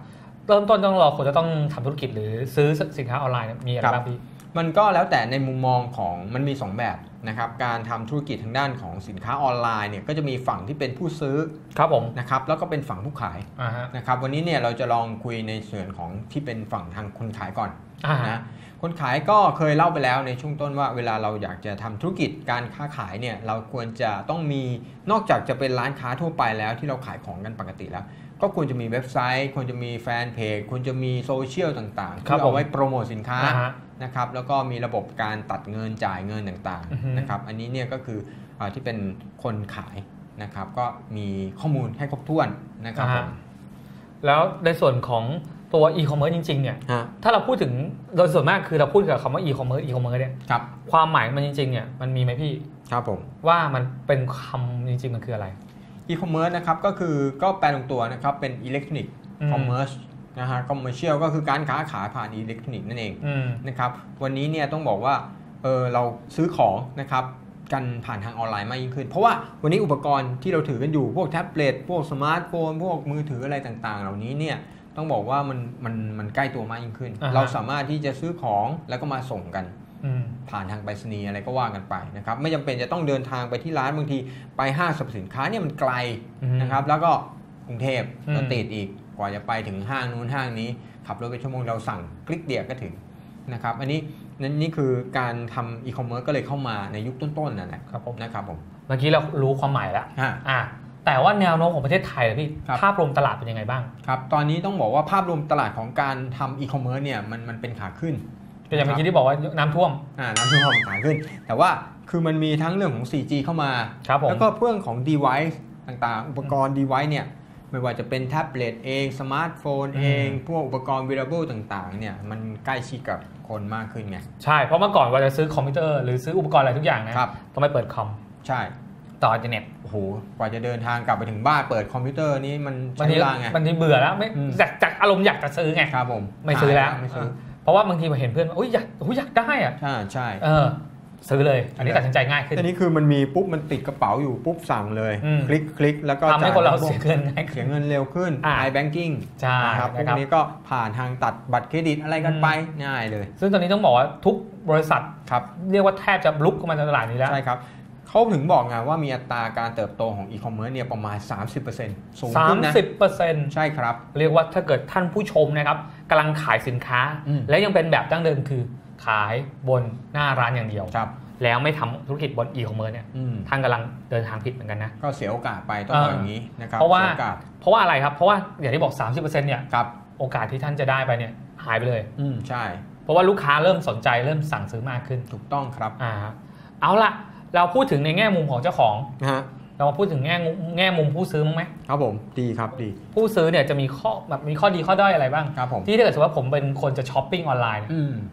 บเริ่มต้นต้องรอคนจะต้องทำธุรกิจหรือซื้อสินค้าออนไลน์มีอะไรบ้างพี่มันก็แล้วแต่ในมุมมองของมันมีสองแบบนะครับการทำธุรกิจทางด้านของสินค้าออนไลน์เนี่ยก็จะมีฝั่งที่เป็นผู้ซื้อครับผมนะครับแล้วก็เป็นฝั่งผู้ขายนะครับวันนี้เนี่ยเราจะลองคุยในส่วนของที่เป็นฝั่งทางคนขายก่อนนะคนขายก็เคยเล่าไปแล้วในช่วงต้นว่าเวลาเราอยากจะทำธุรกิจการค้าขายเนี่ยเราควรจะต้องมีนอกจากจะเป็นร้านค้าทั่วไปแล้วที่เราขายของกันปกติแล้วก็ควรจะมีเว็บไซต์ควรจะมีแฟนเพจควรจะมีโซเชียลต่างๆเพื่อเอาไว้โปรโมทสินค้านะครับแล้วก็มีระบบการตัดเงินจ่ายเงินต่างๆนะครับอันนี้เนี่ยก็คือที่เป็นคนขายนะครับก็มีข้อมูลให้ครบถ้วนนะครับแล้วในส่วนของตัว e-commerce จริงๆเนี่ยถ้าเราพูดถึงโดยส่วนมากคือเราพูดกับคำว่า e-commerce e-commerce เนี่ยความหมายมันจริงๆเนี่ยมันมีไหมพี่ครับผมว่ามันเป็นคำจริงๆมันคืออะไร e-commerce นะครับก็คือก็แปลตรงตัวนะครับเป็น electronic commerce นะฮะ commercial ก็คือการค้าขายผ่านอิเล็กทรอนิกส์นั่นเองนะครับวันนี้เนี่ยต้องบอกว่าเออเราซื้อของนะครับกันผ่านทางออนไลน์มากยิ่งขึ้นเพราะว่าวันนี้อุปกรณ์ที่เราถือกันอยู่พวกแท็บเล็ตพวกสมาร์ทโฟนพวกมือถืออะไรต่างๆเหล่านี้เนี่ยต้องบอกว่ามันมันมันใกล้ตัวมากยิ่งขึ้น uh huh. เราสามารถที่จะซื้อของแล้วก็มาส่งกันผ่านทางไปรษณีย์อะไรก็ว่ากันไปนะครับไม่จำเป็นจะต้องเดินทางไปที่ร้านบางทีไปห้างสรรพสินค้าเนี่ยมันไกล uh huh. นะครับแล้วก็กรุงเทพก็ติดอีกกว่าจะไปถึงห้างนู้นห้างนี้ขับรถไปชั่วโมงเราสั่งคลิกเดียวก็ถึงนะครับอันนี้นั่นนี่คือการทำอีคอมเมิร์ซก็เลยเข้ามาในยุคต้นๆนั่นแหละครับผมนะครับผมเมื่อกี้เรารู้ความหมายแล้วอ่าแต่ว่าแนวโน้มของประเทศไทยพี่ภาพรวมตลาดเป็นยังไงบ้างครับตอนนี้ต้องบอกว่าภาพรวมตลาดของการทำอีคอมเมิร์ซเนี่ยมันมันเป็นขาขึ้นแต่อย่างเมื่อกี้ที่บอกว่าน้ำท่วมอ่าน้ำท่วมขาขึ้นแต่ว่าคือมันมีทั้งเรื่องของ โฟร์จี เข้ามาแล้วก็เรื่องของ device ต่างๆอุปกรณ์ device เนี่ยไม่ว่าจะเป็นแท็บเล็ตเองสมาร์ทโฟนเองพวกอุปกรณ์ wearable ต่างๆเนี่ยมันใกล้ชิดกับคนมากขึ้นไงใช่เพราะเมื่อก่อนว่าจะซื้อคอมพิวเตอร์หรือซื้ออุปกรณ์อะไรทุกอย่างนะต้องไปเปิดคอมใช่ต่ออินเทอร์เน็ตโอ้โหกว่าจะเดินทางกลับไปถึงบ้านเปิดคอมพิวเตอร์นี่มันใช้เวลาไงมันที่เบื่อแล้วไม่จากจากอารมณ์อยากจะซื้อไงครับผมไม่ซื้อแล้วเพราะว่าบางทีมาเห็นเพื่อนว่าอุ้ยอยากอุ้ยอยากได้อ่ะใช่ใช่เออซื้อเลยอันนี้ตัดสินใจง่ายขึ้นอันนี้คือมันมีปุ๊บมันติดกระเป๋าอยู่ปุ๊บสั่งเลยคลิกคลิกแล้วก็ทำให้คนเราเสียเงินง่ายเสียเงินเร็วขึ้น ไอ แบงกิ้ง ใช่ครับพวกนี้ก็ผ่านทางตัดบัตรเครดิตอะไรกันไปง่ายเลยซึ่งตอนนี้ต้องบอกว่าทุกบริษัทครับเรียกว่าแทบจะลุกเข้ามาในตลาดนี้แล้วใช่ครับเขาถึงบอกไงว่ามีอัตราการเติบโตของอีคอมเมิร์ซเนี่ยประมาณ สามสิบเปอร์เซ็นต์ สูงขึ้นนะ สามสิบเปอร์เซ็นต์ ใช่ครับเรียกว่าถ้าเกิดท่านผู้ชมนะครับกำลังขายสินค้าและยังเป็นแบบดั้งเดิมคือขายบนหน้าร้านอย่างเดียวแล้วไม่ทำธุรกิจบนอีคอมเมิร์ซเนี่ยท่านกำลังเดินทางผิดเหมือนกันนะก็เสียโอกาสไปต้องบอกอย่างนี้นะครับเพราะว่าเพราะว่าอะไรครับเพราะว่าอย่างที่บอก สามสิบเปอร์เซ็นต์ เนี่ยโอกาสที่ท่านจะได้ไปเนี่ยหายไปเลยใช่ เพราะว่าลูกค้าเริ่มสนใจเริ่มสั่งซื้อมากขึ้นถูกต้องครับอ่าเอาละเราพูดถึงในแง่มุมของเจ้าของนะฮะเรามาพูดถึงแง่แง่มุมผู้ซื้อมั้งไหมครับผมดีครับดีผู้ซื้อเนี่ยจะมีข้อแบบมีข้อดีข้อด้อยอะไรบ้างครับผมที่ถ้าเกิดสมมติว่าผมเป็นคนจะช้อปปิ้งออนไลน์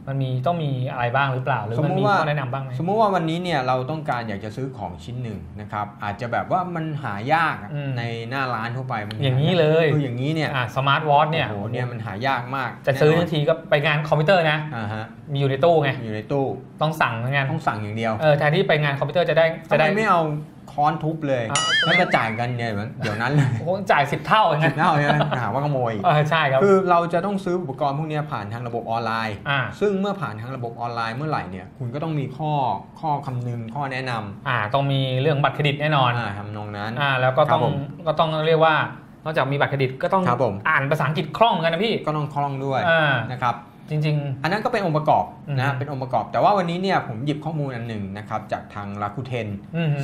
มันมีต้องมีอะไรบ้างหรือเปล่าหรือมันมีข้อแนะนำบ้างไหมสมมติว่าวันนี้เนี่ยเราต้องการอยากจะซื้อของชิ้นหนึ่งนะครับอาจจะแบบว่ามันหายากในหน้าร้านทั่วไปมันอย่างนี้เลยคืออย่างนี้เนี่ยสมาร์ทวอทเนี่ยโอ้โหเนี่ยมันหายากมากจะซื้อทันทีก็ไปงานคอมพิวเตอร์นะมีอยู่ในตู้ไงอยู่ในตู้ต้องสั่งงานต้องสั่งอย่างเดียวเออแทนที่ไปงานคอมพิวเตอร์จะได้จะได้ไม่เอาค้อนทุบเลยแล้วก็จ่ายกันเนี่ยมันเดี๋ยวนั้นเลยโอ้จ่ายสิบเท่าสิบเท่าเนี่ยหาว่าขโมยใช่ครับคือเราจะต้องซื้ออุปกรณ์พวกนี้ผ่านทางระบบออนไลน์ซึ่งเมื่อผ่านทางระบบออนไลน์เมื่อไหร่เนี่ยคุณก็ต้องมีข้อข้อคำนึงข้อแนะนำอ่าต้องมีเรื่องบัตรเครดิตแน่นอนอ่าทำนองนั้นอ่าแล้วก็ต้องก็ต้องเรียกว่านอกจากมีบัตรเครดิตก็ต้องอ่านภาษาอังกฤษคล่องกันนะพี่ก็ต้องคล่องด้วยนะครับจริงๆอันนั้นก็เป็นองค์ประกอบนะเป็นองค์ประกอบแต่ว่าวันนี้เนี่ยผมหยิบข้อมูลอันหนึ่งนะครับจากทาง Rakuten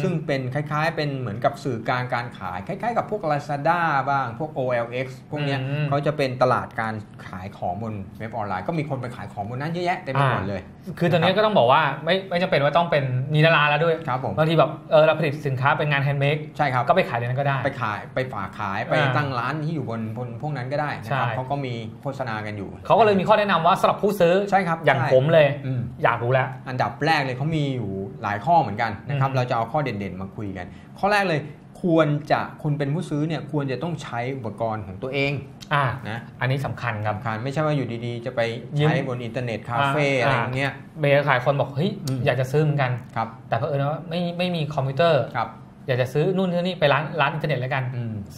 ซึ่งเป็นคล้ายๆเป็นเหมือนกับสื่อการการขายคล้ายๆกับพวก Lazada บ้างพวก โอ แอล เอ็กซ์ พวกเนี้ยเขาจะเป็นตลาดการขายของบนเว็บออนไลน์ก็มีคนไปขายของบนนั้นเยอะแยะเต็มไปหมดเลยคือตอนนี้ก็ต้องบอกว่าไม่ไม่จำเป็นว่าต้องเป็นนิราลาแล้วด้วยบางทีแบบเออเราผลิตสินค้าเป็นงานแฮนด์เมดใช่ครับก็ไปขายในนั้นก็ได้ไปขายไปฝากขายไปตั้งร้านที่อยู่บนบนพวกนั้นก็ได้นะครับเขาก็มีโฆษณากันอยู่เขาก็เลยมีข้อแนะนำว่าสำหรับผู้ซื้อใช่ครับอย่างผมเลยอยากรู้แล้วอันดับแรกเลยเขามีอยู่หลายข้อเหมือนกันนะครับเราจะเอาข้อเด่นๆมาคุยกันข้อแรกเลยควรจะคุณเป็นผู้ซื้อเนี่ยควรจะต้องใช้อุปกรณ์ของตัวเองอ่านะอันนี้สำคัญครับสำคัญไม่ใช่ว่าอยู่ดีๆจะไปใช้บนอินเทอร์เน็ตคาเฟ่อะไรอย่างเงี้ยเบย์ขายคนบอกเฮ้ยอยากจะซื้อเหมือนกันครับแต่เผอิญว่าไม่ไม่มีคอมพิวเตอร์ครับอยากจะซื้อนู่นนี่ไปร้านร้านอินเทอร์เน็ตแล้วกัน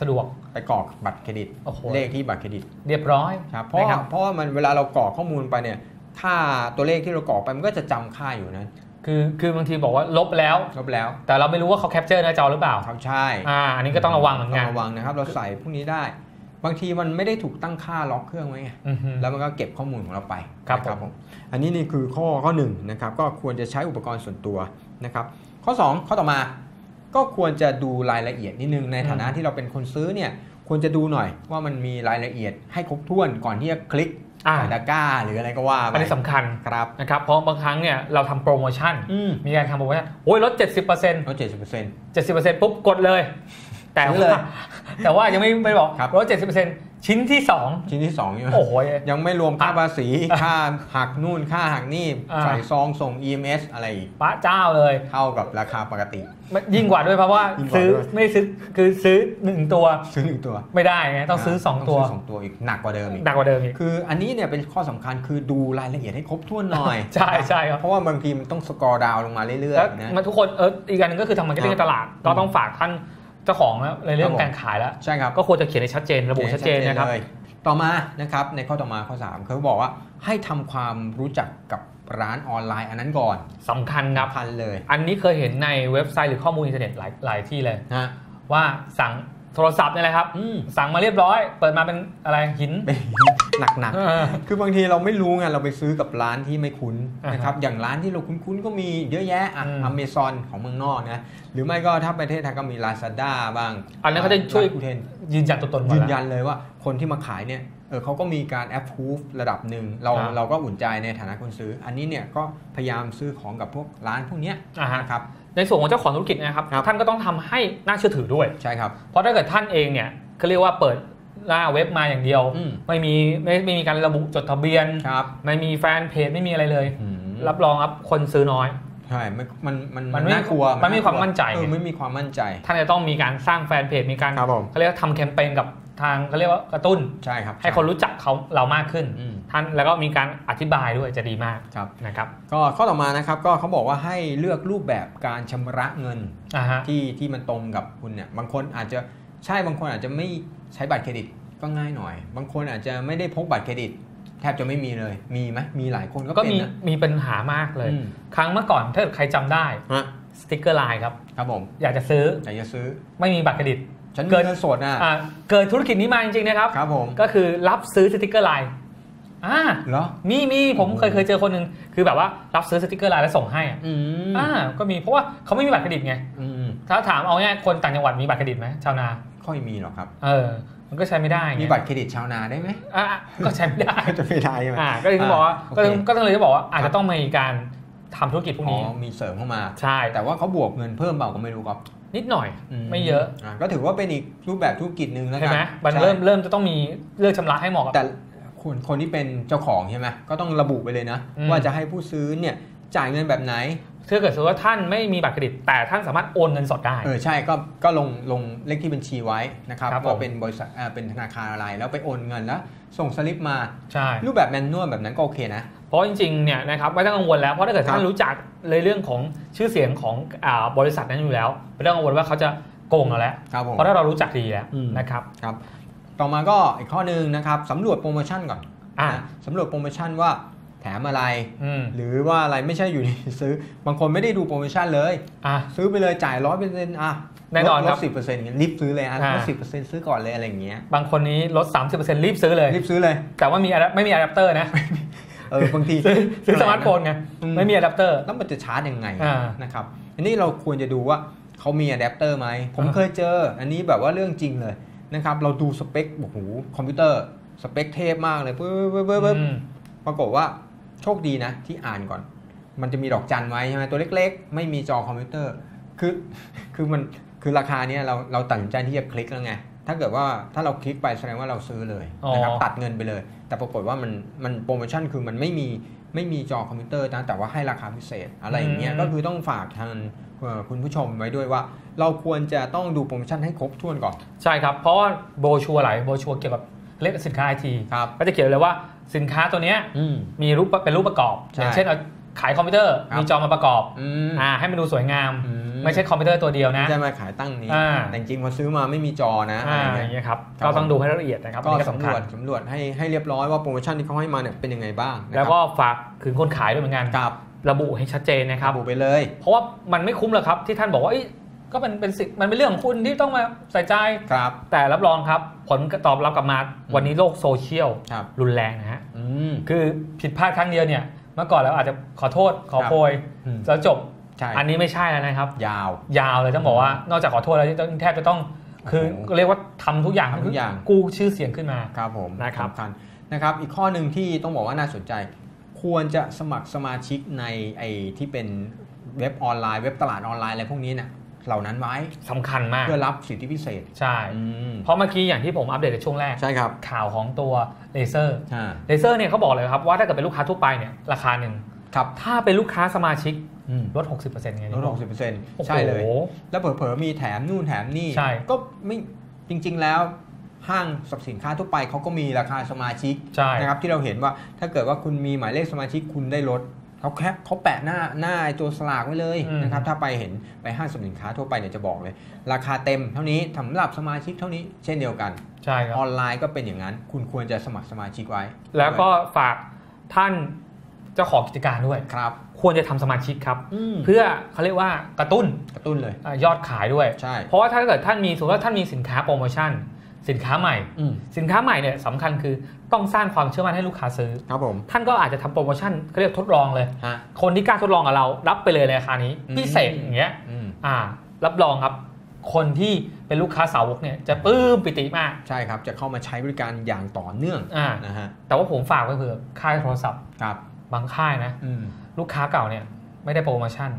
สะดวกไปกรอกบัตรเครดิตเลขที่บัตรเครดิตเรียบร้อยครับเพราะเพราะมันเวลาเรากรอกข้อมูลไปเนี่ยค่าตัวเลขที่เรากรอกไปมันก็จะจำค่าอยู่นะคือคือบางทีบอกว่าลบแล้วลบแล้วแต่เราไม่รู้ว่าเขาแคปเจอร์หน้าจอหรือเปล่าครับใช่อ่าอันนี้ก็ต้องระวังเหมือนกันระวังนะครับเราใส่พวกนี้ได้บางทีมันไม่ได้ถูกตั้งค่าล็อกเครื่องไว้ไงแล้วมันก็เก็บข้อมูลของเราไปครับผมอันนี้นี่คือข้อข้อหนึ่งนะครับก็ควรจะใช้อุปกรณ์ส่วนตัวนะครับข้อสองข้อต่อมาก็ควรจะดูรายละเอียดนิดนึงในฐานะที่เราเป็นคนซื้อเนี่ยควรจะดูหน่อยว่ามันมีรายละเอียดให้ครบถ้วนก่อนที่จะคลิกตะกร้าหรืออะไรก็ว่าอันนี้สำคัญครับนะครับเพราะบางครั้งเนี่ยเราทำโปรโมชั่นมีการทำโปรโมชั่นโอ้ยลด เจ็ดสิบเปอร์เซ็นต์ ลด เจ็ดสิบเปอร์เซ็นต์ ปุ๊บกดเลยแต่ว่าแต่ว่ายังไม่ไม่บอกลด เจ็ดสิบเปอร์เซ็นต์ ชิ้นที่สองชิ้นที่สองอยู่โอ้โหยังไม่รวมค่าภาษีค่าหักนู่นค่าหักนี่ใส่ซองส่ง อี เอ็ม เอส อะไรอีกพระเจ้าเลยเท่ากับราคาปกติยิ่งกว่าด้วยเพราะว่าซื้อไม่ซื้อคือซื้อหนึ่งตัวซื้อหนึ่งตัวไม่ได้ไงต้องซื้อสองตัวสองตัวอีกหนักกว่าเดิมอีกหนักกว่าเดิมอีกคืออันนี้เนี่ยเป็นข้อสำคัญคือดูรายละเอียดให้ครบถ้วนหน่อยใช่ใช่ครับเพราะว่าบางทีมันต้องสกอร์ดาวลงมาเรื่อยๆนะมันทุกคนเอออีกอันนึงก็คือทำมาร์เก็ตติ้งตลาดก็ต้องฝากท่านเจ้าของแล้วในเรื่องการขายแล้วใช่ครับก็ควรจะเขียนให้ชัดเจนระบุชัดเจนนะครับต่อมานะครับในข้อต่อมาข้อสามเขาบอกว่าให้ทำความรู้จักกับร้านออนไลน์อันนั้นก่อนสำคัญนะพันเลยอันนี้เคยเห็นในเว็บไซต์หรือข้อมูลอินเทอร์เน็ตหลายหลายที่เลยนะว่าสั่งโทรศัพท์นี่แหละครับสั่งมาเรียบร้อยเปิดมาเป็นอะไรหินหนักๆคือบางทีเราไม่รู้ไงเราไปซื้อกับร้านที่ไม่คุ้นนะครับอย่างร้านที่เราคุ้นๆก็มีเยอะแยะอ่ะ Amazon ของเมืองนอกนะหรือไม่ก็ถ้าประเทศไทยก็มี Lazada บ้างอันนั้นเขาจะช่วยยืนยันตัวตนยืนยันเลยว่าคนที่มาขายเนี่ยเออเขาก็มีการ approve ระดับหนึ่งเราเราก็อุ่นใจในฐานะคนซื้ออันนี้เนี่ยก็พยายามซื้อของกับพวกร้านพวกนี้นะครับในส่วนของเจ้าของธุรกิจนะครับท่านก็ต้องทำให้น่าเชื่อถือด้วยใช่ครับเพราะถ้าเกิดท่านเองเนี่ยเขาเรียกว่าเปิดหน้าเว็บมาอย่างเดียวไม่มีไม่ไม่มีการระบุจดทะเบียนไม่มีแฟนเพจไม่มีอะไรเลยรับรองครับคนซื้อน้อยใช่มันมันมันไม่กลัวมันไม่มีความมั่นใจไม่มีความมั่นใจท่านจะต้องมีการสร้างแฟนเพจมีการเขาเรียกว่าทำแคมเปญกับทางเขาเรียกว่ากระตุ้นใช่ครับให้คนรู้จักเขาเรามากขึ้นท่านแล้วก็มีการอธิบายด้วยจะดีมากนะครับก็ข้อต่อมานะครับก็เขาบอกว่าให้เลือกรูปแบบการชำระเงินที่ที่มันตรงกับคุณเนี่ยบางคนอาจจะใช่บางคนอาจจะไม่ใช้บัตรเครดิตก็ง่ายหน่อยบางคนอาจจะไม่ได้พกบัตรเครดิตแทบจะไม่มีเลยมีไหมมีหลายคนก็มีมีปัญหามากเลยครั้งเมื่อก่อนถ้าใครจำได้สติ๊กเกอร์ไลน์ครับครับผมอยากจะซื้ออยากจะซื้อไม่มีบัตรเครดิตเกิดเงินสดนะเกิดธุรกิจนี้มาจริงๆนะครับครับผมก็คือรับซื้อสติ๊กเกอร์ไลน์ อ่าเหรอมีมีผมเคยเคยเจอคนหนึ่งคือแบบว่ารับซื้อสติกเกอร์ไลน์แล้วส่งให้อ่ะอ่าก็มีเพราะว่าเขาไม่มีบัตรเครดิตไงถ้าถามเอาง่ายคนต่างจังหวัดมีบัตรเครดิตไหมชาวนาค่อยมีหรอกครับเออมันก็ใช้ไม่ได้มีบัตรเครดิตชาวนาได้ไหมอ่าก็ใช้ไม่ได้จะไม่ได้ใช่ไหมอ่าก็เลยบอกว่าก็ก็เลยจะบอกว่าอาจจะต้องมีการทำธุรกิจพวกนี้มีเสริมเข้ามาใช่แต่ว่าเขาบวกเงินเพิ่มเปล่าก็ไม่รู้ครับนิดหน่อยไม่เยอะก็ถือว่าเป็นอีกรูปแบบธุรกิจหนึ่งแล้วกันใช่ไหมมันเริ่มเริ่มจะต้องมีเลือกชำระให้เหมาะกับแต่คนคนที่เป็นเจ้าของใช่ไหมก็ต้องระบุไปเลยนะว่าจะให้ผู้ซื้อเนี่ยจ่ายเงินแบบไหนถ้าเกิดสมมติว่าท่านไม่มีบัตรเครดิตแต่ท่านสามารถโอนเงินสดได้เออใช่ก็ก็ลงลงเลขที่บัญชีไว้นะครับว่าเป็นบริษัทอ่าเป็นธนาคารอะไรแล้วไปโอนเงินแล้วส่งสลิปมาใช่รูปแบบแมนนวลแบบนั้นก็โอเคนะเพราะจริงๆเนี่ยนะครับไม่ต้องกังวลแล้วเพราะถ้าเกิดท่านรู้จักเลยเรื่องของชื่อเสียงของอ่าบริษัทนั้นอยู่แล้วไม่ต้องกังวลว่าเขาจะโกงเราแล้วเพราะถ้าเรารู้จักดีแล้วนะครับครับต่อมาก็อีกข้อหนึ่งนะครับสำรวจโปรโมชั่นก่อนอ่าสำรวจโปรโมชั่นว่าแถมอะไรหรือว่าอะไรไม่ใช่อยู่ซื้อบางคนไม่ได้ดูโปรโมชั่นเลยซื้อไปเลยจ่ายร้อยเปอร์เซ็นต์อ่ะแน่นอนครับลดสิบเปอร์เซ็นต์รีบซื้อเลยอ่ะลดสิบเปอร์เซ็นต์ซื้อก่อนเลยอะไรอย่างเงี้ยบางคนนี้ลดสามสิบเปอร์เซ็นต์รีบซื้อเลยรีบซื้อเลยแต่ว่ามีไม่มีอะแดปเตอร์นะเออบางทีซื้อสมาร์ทโฟนไงไม่มีอะแดปเตอร์แล้วมันจะชาร์จยังไงนะครับอันนี้เราควรจะดูว่าเขามีอะแดปเตอร์ไหมผมเคยเจออันนี้แบบว่าเรื่องจริงเลยนะครับเราดูสเปคโอ้โหคอมพิวเตอร์สเปคเทพมากเลยปรากฏว่าโชคดีนะที่อ่านก่อนมันจะมีดอกจันไว้ใช่ไหมตัวเล็กๆไม่มีจอคอมพิวเตอร์คือคือมันคือราคาเนี้ยเราเราตัดสินใจที่จะคลิกแล้วไงถ้าเกิดว่าถ้าเราคลิกไปแสดงว่าเราซื้อเลยนะครับตัดเงินไปเลยแต่ปรากฏว่ามันมันโปรโมชั่นคือมันไม่มีไม่มีจอคอมพิวเตอร์นะแต่ว่าให้ราคาพิเศษอะไรอย่างเงี้ยก็คือต้องฝากทางคุณผู้ชมไว้ด้วยว่าเราควรจะต้องดูโปรโมชั่นให้ครบถ้วนก่อนใช่ครับเพราะว่าโบชัวหลายโบชัวเกี่ยวกับเล็กสินค้าไอทีก็จะเขียนเลยว่าสินค้าตัวนี้มีรูปเป็นรูปประกอบอย่างเช่นเอาขายคอมพิวเตอร์มีจอมาประกอบอ่าให้มันดูสวยงามไม่ใช่คอมพิวเตอร์ตัวเดียวนะไม่ใช่มาขายตั้งนี้แต่จริงๆพอซื้อมาไม่มีจอนะอะไรอย่างเงี้ยครับก็ต้องดูให้ละเอียดนะครับก็สำรวจสำรวจให้ให้เรียบร้อยว่าโปรโมชั่นที่เขาให้มาเนี่ยเป็นยังไงบ้างแล้วก็ฝากถึงคนขายด้วยเหมือนกันระบุให้ชัดเจนนะครับระบุไปเลยเพราะว่ามันไม่คุ้มหรอกครับที่ท่านบอกว่าก็มันเป็นสิทธิ์มันเป็นเรื่องของคุณที่ต้องมาใส่ใจแต่รับรองครับผลตอบรับกลับมาวันนี้โลกโซเชียลรุนแรงนะฮะคือผิดพลาดครั้งเดียวเนี่ยเมื่อก่อนเราอาจจะขอโทษขอโพยแล้วจบอันนี้ไม่ใช่แล้วนะครับยาวยาวเลยต้องบอกว่านอกจากขอโทษแล้วแทบจะต้องคือเรียกว่าทำทุกอย่างทุกอย่างกู้ชื่อเสียงขึ้นมาครับผมนะครับนะครับอีกข้อหนึ่งที่ต้องบอกว่าน่าสนใจควรจะสมัครสมาชิกในไอ้ที่เป็นเว็บออนไลน์เว็บตลาดออนไลน์อะไรพวกนี้เนี่ยเหล่านั้นไว้สำคัญมากเพื่อรับสิทธิพิเศษใช่เพราะเมื่อกี้อย่างที่ผมอัปเดตในช่วงแรกใช่ครับข่าวของตัวเลเซอร์เลเซอร์เนี่ยเขาบอกเลยครับว่าถ้าเกิดเป็นลูกค้าทั่วไปเนี่ยราคาหนึ่งครับถ้าเป็นลูกค้าสมาชิกลด หกสิบเปอร์เซ็นต์ ไงลด หกสิบเปอร์เซ็นต์ ใช่เลยแล้วเผลอๆมีแถมนู่นแถมนี่ก็ไม่จริงๆแล้วห้างสรรพสินค้าทั่วไปเขาก็มีราคาสมาชิกนะครับที่เราเห็นว่าถ้าเกิดว่าคุณมีหมายเลขสมาชิกคุณได้ลดเขาแคปเขาแปะหน้าหน้าตัวสลากไว้เลยนะครับถ้าไปเห็นไปห้างสรรพสินค้าทั่วไปเนี่ยจะบอกเลยราคาเต็มเท่านี้สำหรับสมาชิกเท่านี้เช่นเดียวกันใช่ครับออนไลน์ก็เป็นอย่างนั้นคุณควรจะสมัครสมาชิกไว้แล้วก็ฝากท่านเจ้าของกิจการด้วยครับควรจะทำสมาชิกครับเพื่อเขาเรียกว่ากระตุ้นกระตุ้นเลยยอดขายด้วยใช่เพราะว่าถ้าเกิดท่านมีสมมติว่าท่านมีสินค้าโปรโมชั่นสินค้าใหม่สินค้าใหม่เนี่ยสำคัญคือต้องสร้างความเชื่อมั่นให้ลูกค้าซื้อครับผมท่านก็อาจจะทำโปรโมชั่นเขาเรียกทดลองเลยคนที่กล้าทดลองกับเรารับไปเลยราคานี้พิเศษอย่างเงี้ยอ่ารับรองครับคนที่เป็นลูกค้าสาวกเนี่ยจะปลื้มปิติมากใช่ครับจะเข้ามาใช้บริการอย่างต่อเนื่องอ่านะฮะแต่ว่าผมฝากไว้เผื่อค่ายโทรศัพท์ครับบางค่ายนะลูกค้าเก่าเนี่ยไม่ได้โปรโมชั่น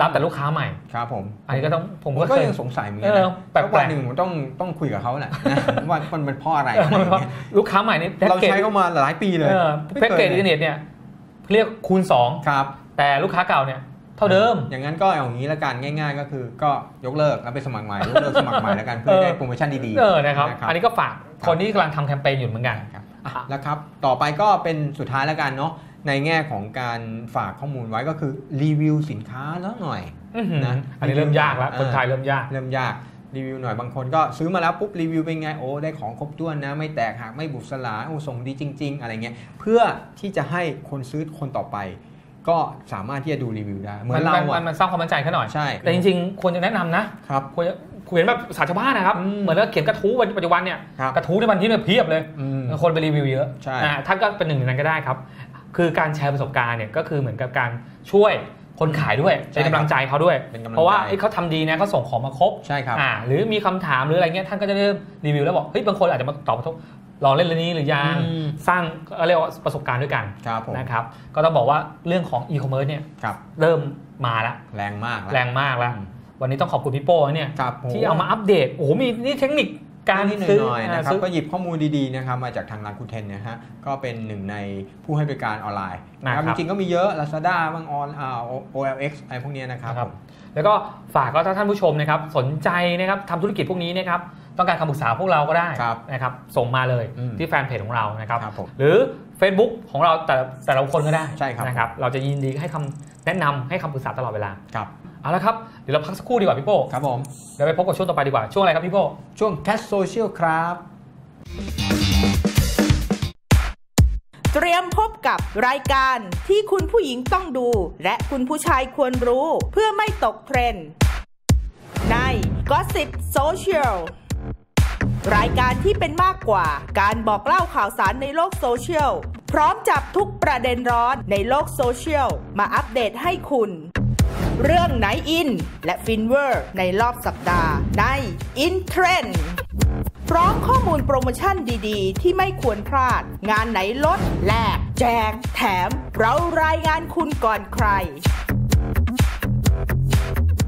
รับแต่ลูกค้าใหม่ครับผมอันนี้ก็ต้องผมก็ยังสงสัยเหมือนกันแต่วันหนึ่งผมต้องต้องคุยกับเขาแหละว่ามันเป็นเพราะอะไรลูกค้าใหม่นี่เราใช้เข้ามาหลายปีเลยแพ็กเกจอินเทอร์เน็ตเนี่ยเรียกคูณสองครับแต่ลูกค้าเก่าเนี่ยเท่าเดิมอย่างนั้นก็อย่างนี้ละกันง่ายๆก็คือก็ยกเลิกแล้วไปสมัครใหม่ยกเลิกสมัครใหม่แล้วกันเพื่อได้โปรโมชั่นดีๆเออนะครับอันนี้ก็ฝากคนที่กำลังทำแคมเปญอยู่เหมือนกันแล้วครับต่อไปก็เป็นสุดท้ายแล้วกันเนาะในแง่ของการฝากข้อมูลไว้ก็คือรีวิวสินค้าแล้วหน่อยนะอันนี้เริ่มยากแล้วคนไทยเริ่มยากเริ่มยากรีวิวหน่อยบางคนก็ซื้อมาแล้วปุ๊บรีวิวเป็นไงโอ้ได้ของครบถ้วนนะไม่แตกหักไม่บุบสลายโอ้ส่งดีจริงๆอะไรเงี้ยเพื่อที่จะให้คนซื้อคนต่อไปก็สามารถที่จะดูรีวิวได้เหมือนเรามันสร้างความมั่นใจขึ้นหน่อยใช่แต่จริงๆควรจะแนะนำนะครับควร เขียนแบบสาชาวบ้านนะครับเหมือนกับเขียนกระทู้ปัจจุบันเนี่ยกระทู้ในวันที่เนี่ยเพียบเลยคนไปรีวิวเยอะท่านก็เป็นหนึ่งในนั้นก็ได้ครับคือการแชร์ประสบการณ์เนี่ยก็คือเหมือนกับการช่วยคนขายด้วยเป็นกำลังใจเขาด้วยเพราะว่าเขาทำดีนะเขาส่งของมาครบใช่ครับหรือมีคำถามหรืออะไรเงี้ยท่านก็จะเริ่มรีวิวแล้วบอกเฮ้ยบางคนอาจจะมาตอบกระทบลองเล่นเรื่องนี้หรือยังสร้างเรียกว่าประสบการณ์ด้วยกันนะครับก็ต้องบอกว่าเรื่องของ อีคอมเมิร์ซ เนี่ยเริ่มมาแล้วแรงมากแรงมากแล้ววันนี้ต้องขอบคุณพี่โป้เนี่ยที่เอามาอัปเดตโอ้โหมีนี่เทคนิคการนิดหน่อยนะครับก็หยิบข้อมูลดีๆนะครับมาจากทางร้านคุณเทนนะฮะก็เป็นหนึ่งในผู้ให้บริการออนไลน์นะครับจริงๆก็มีเยอะ Lazada บ้าง โอ แอล เอ็กซ์ อะไรพวกนี้นะครับแล้วก็ฝากก็ถ้าท่านผู้ชมนะครับสนใจนะครับทำธุรกิจพวกนี้นะครับต้องการคำปรึกษาพวกเราก็ได้นะครับส่งมาเลยที่แฟนเพจของเรานะครับหรือ Facebook ของเราแต่แต่ละคนก็ได้นะครับเราจะยินดีให้คำแนะนำให้คำปรึกษาตลอดเวลาเอาละครับเดี๋ยวเราพักสักครู่ดีกว่าพี่โป้ครับผมเดี๋ยวไปพบกับช่วงต่อไปดีกว่าช่วงอะไรครับพี่โป้ช่วง Catch Social ครับเตรียมพบกับรายการที่คุณผู้หญิงต้องดูและคุณผู้ชายควรรู้เพื่อไม่ตกเทรนด์ใน Gossip Social รายการที่เป็นมากกว่าการบอกเล่าข่าวสารในโลกโซเชียลพร้อมจับทุกประเด็นร้อนในโลกโซเชียลมาอัปเดตให้คุณเรื่องไหนอินและฟินเวอร์ในรอบสัปดาห์ในอินเทรนด์พร้อมข้อมูลโปรโมชั่นดีๆที่ไม่ควรพลาดงานไหนลดแลกแจกแถมเรารายงานคุณก่อนใคร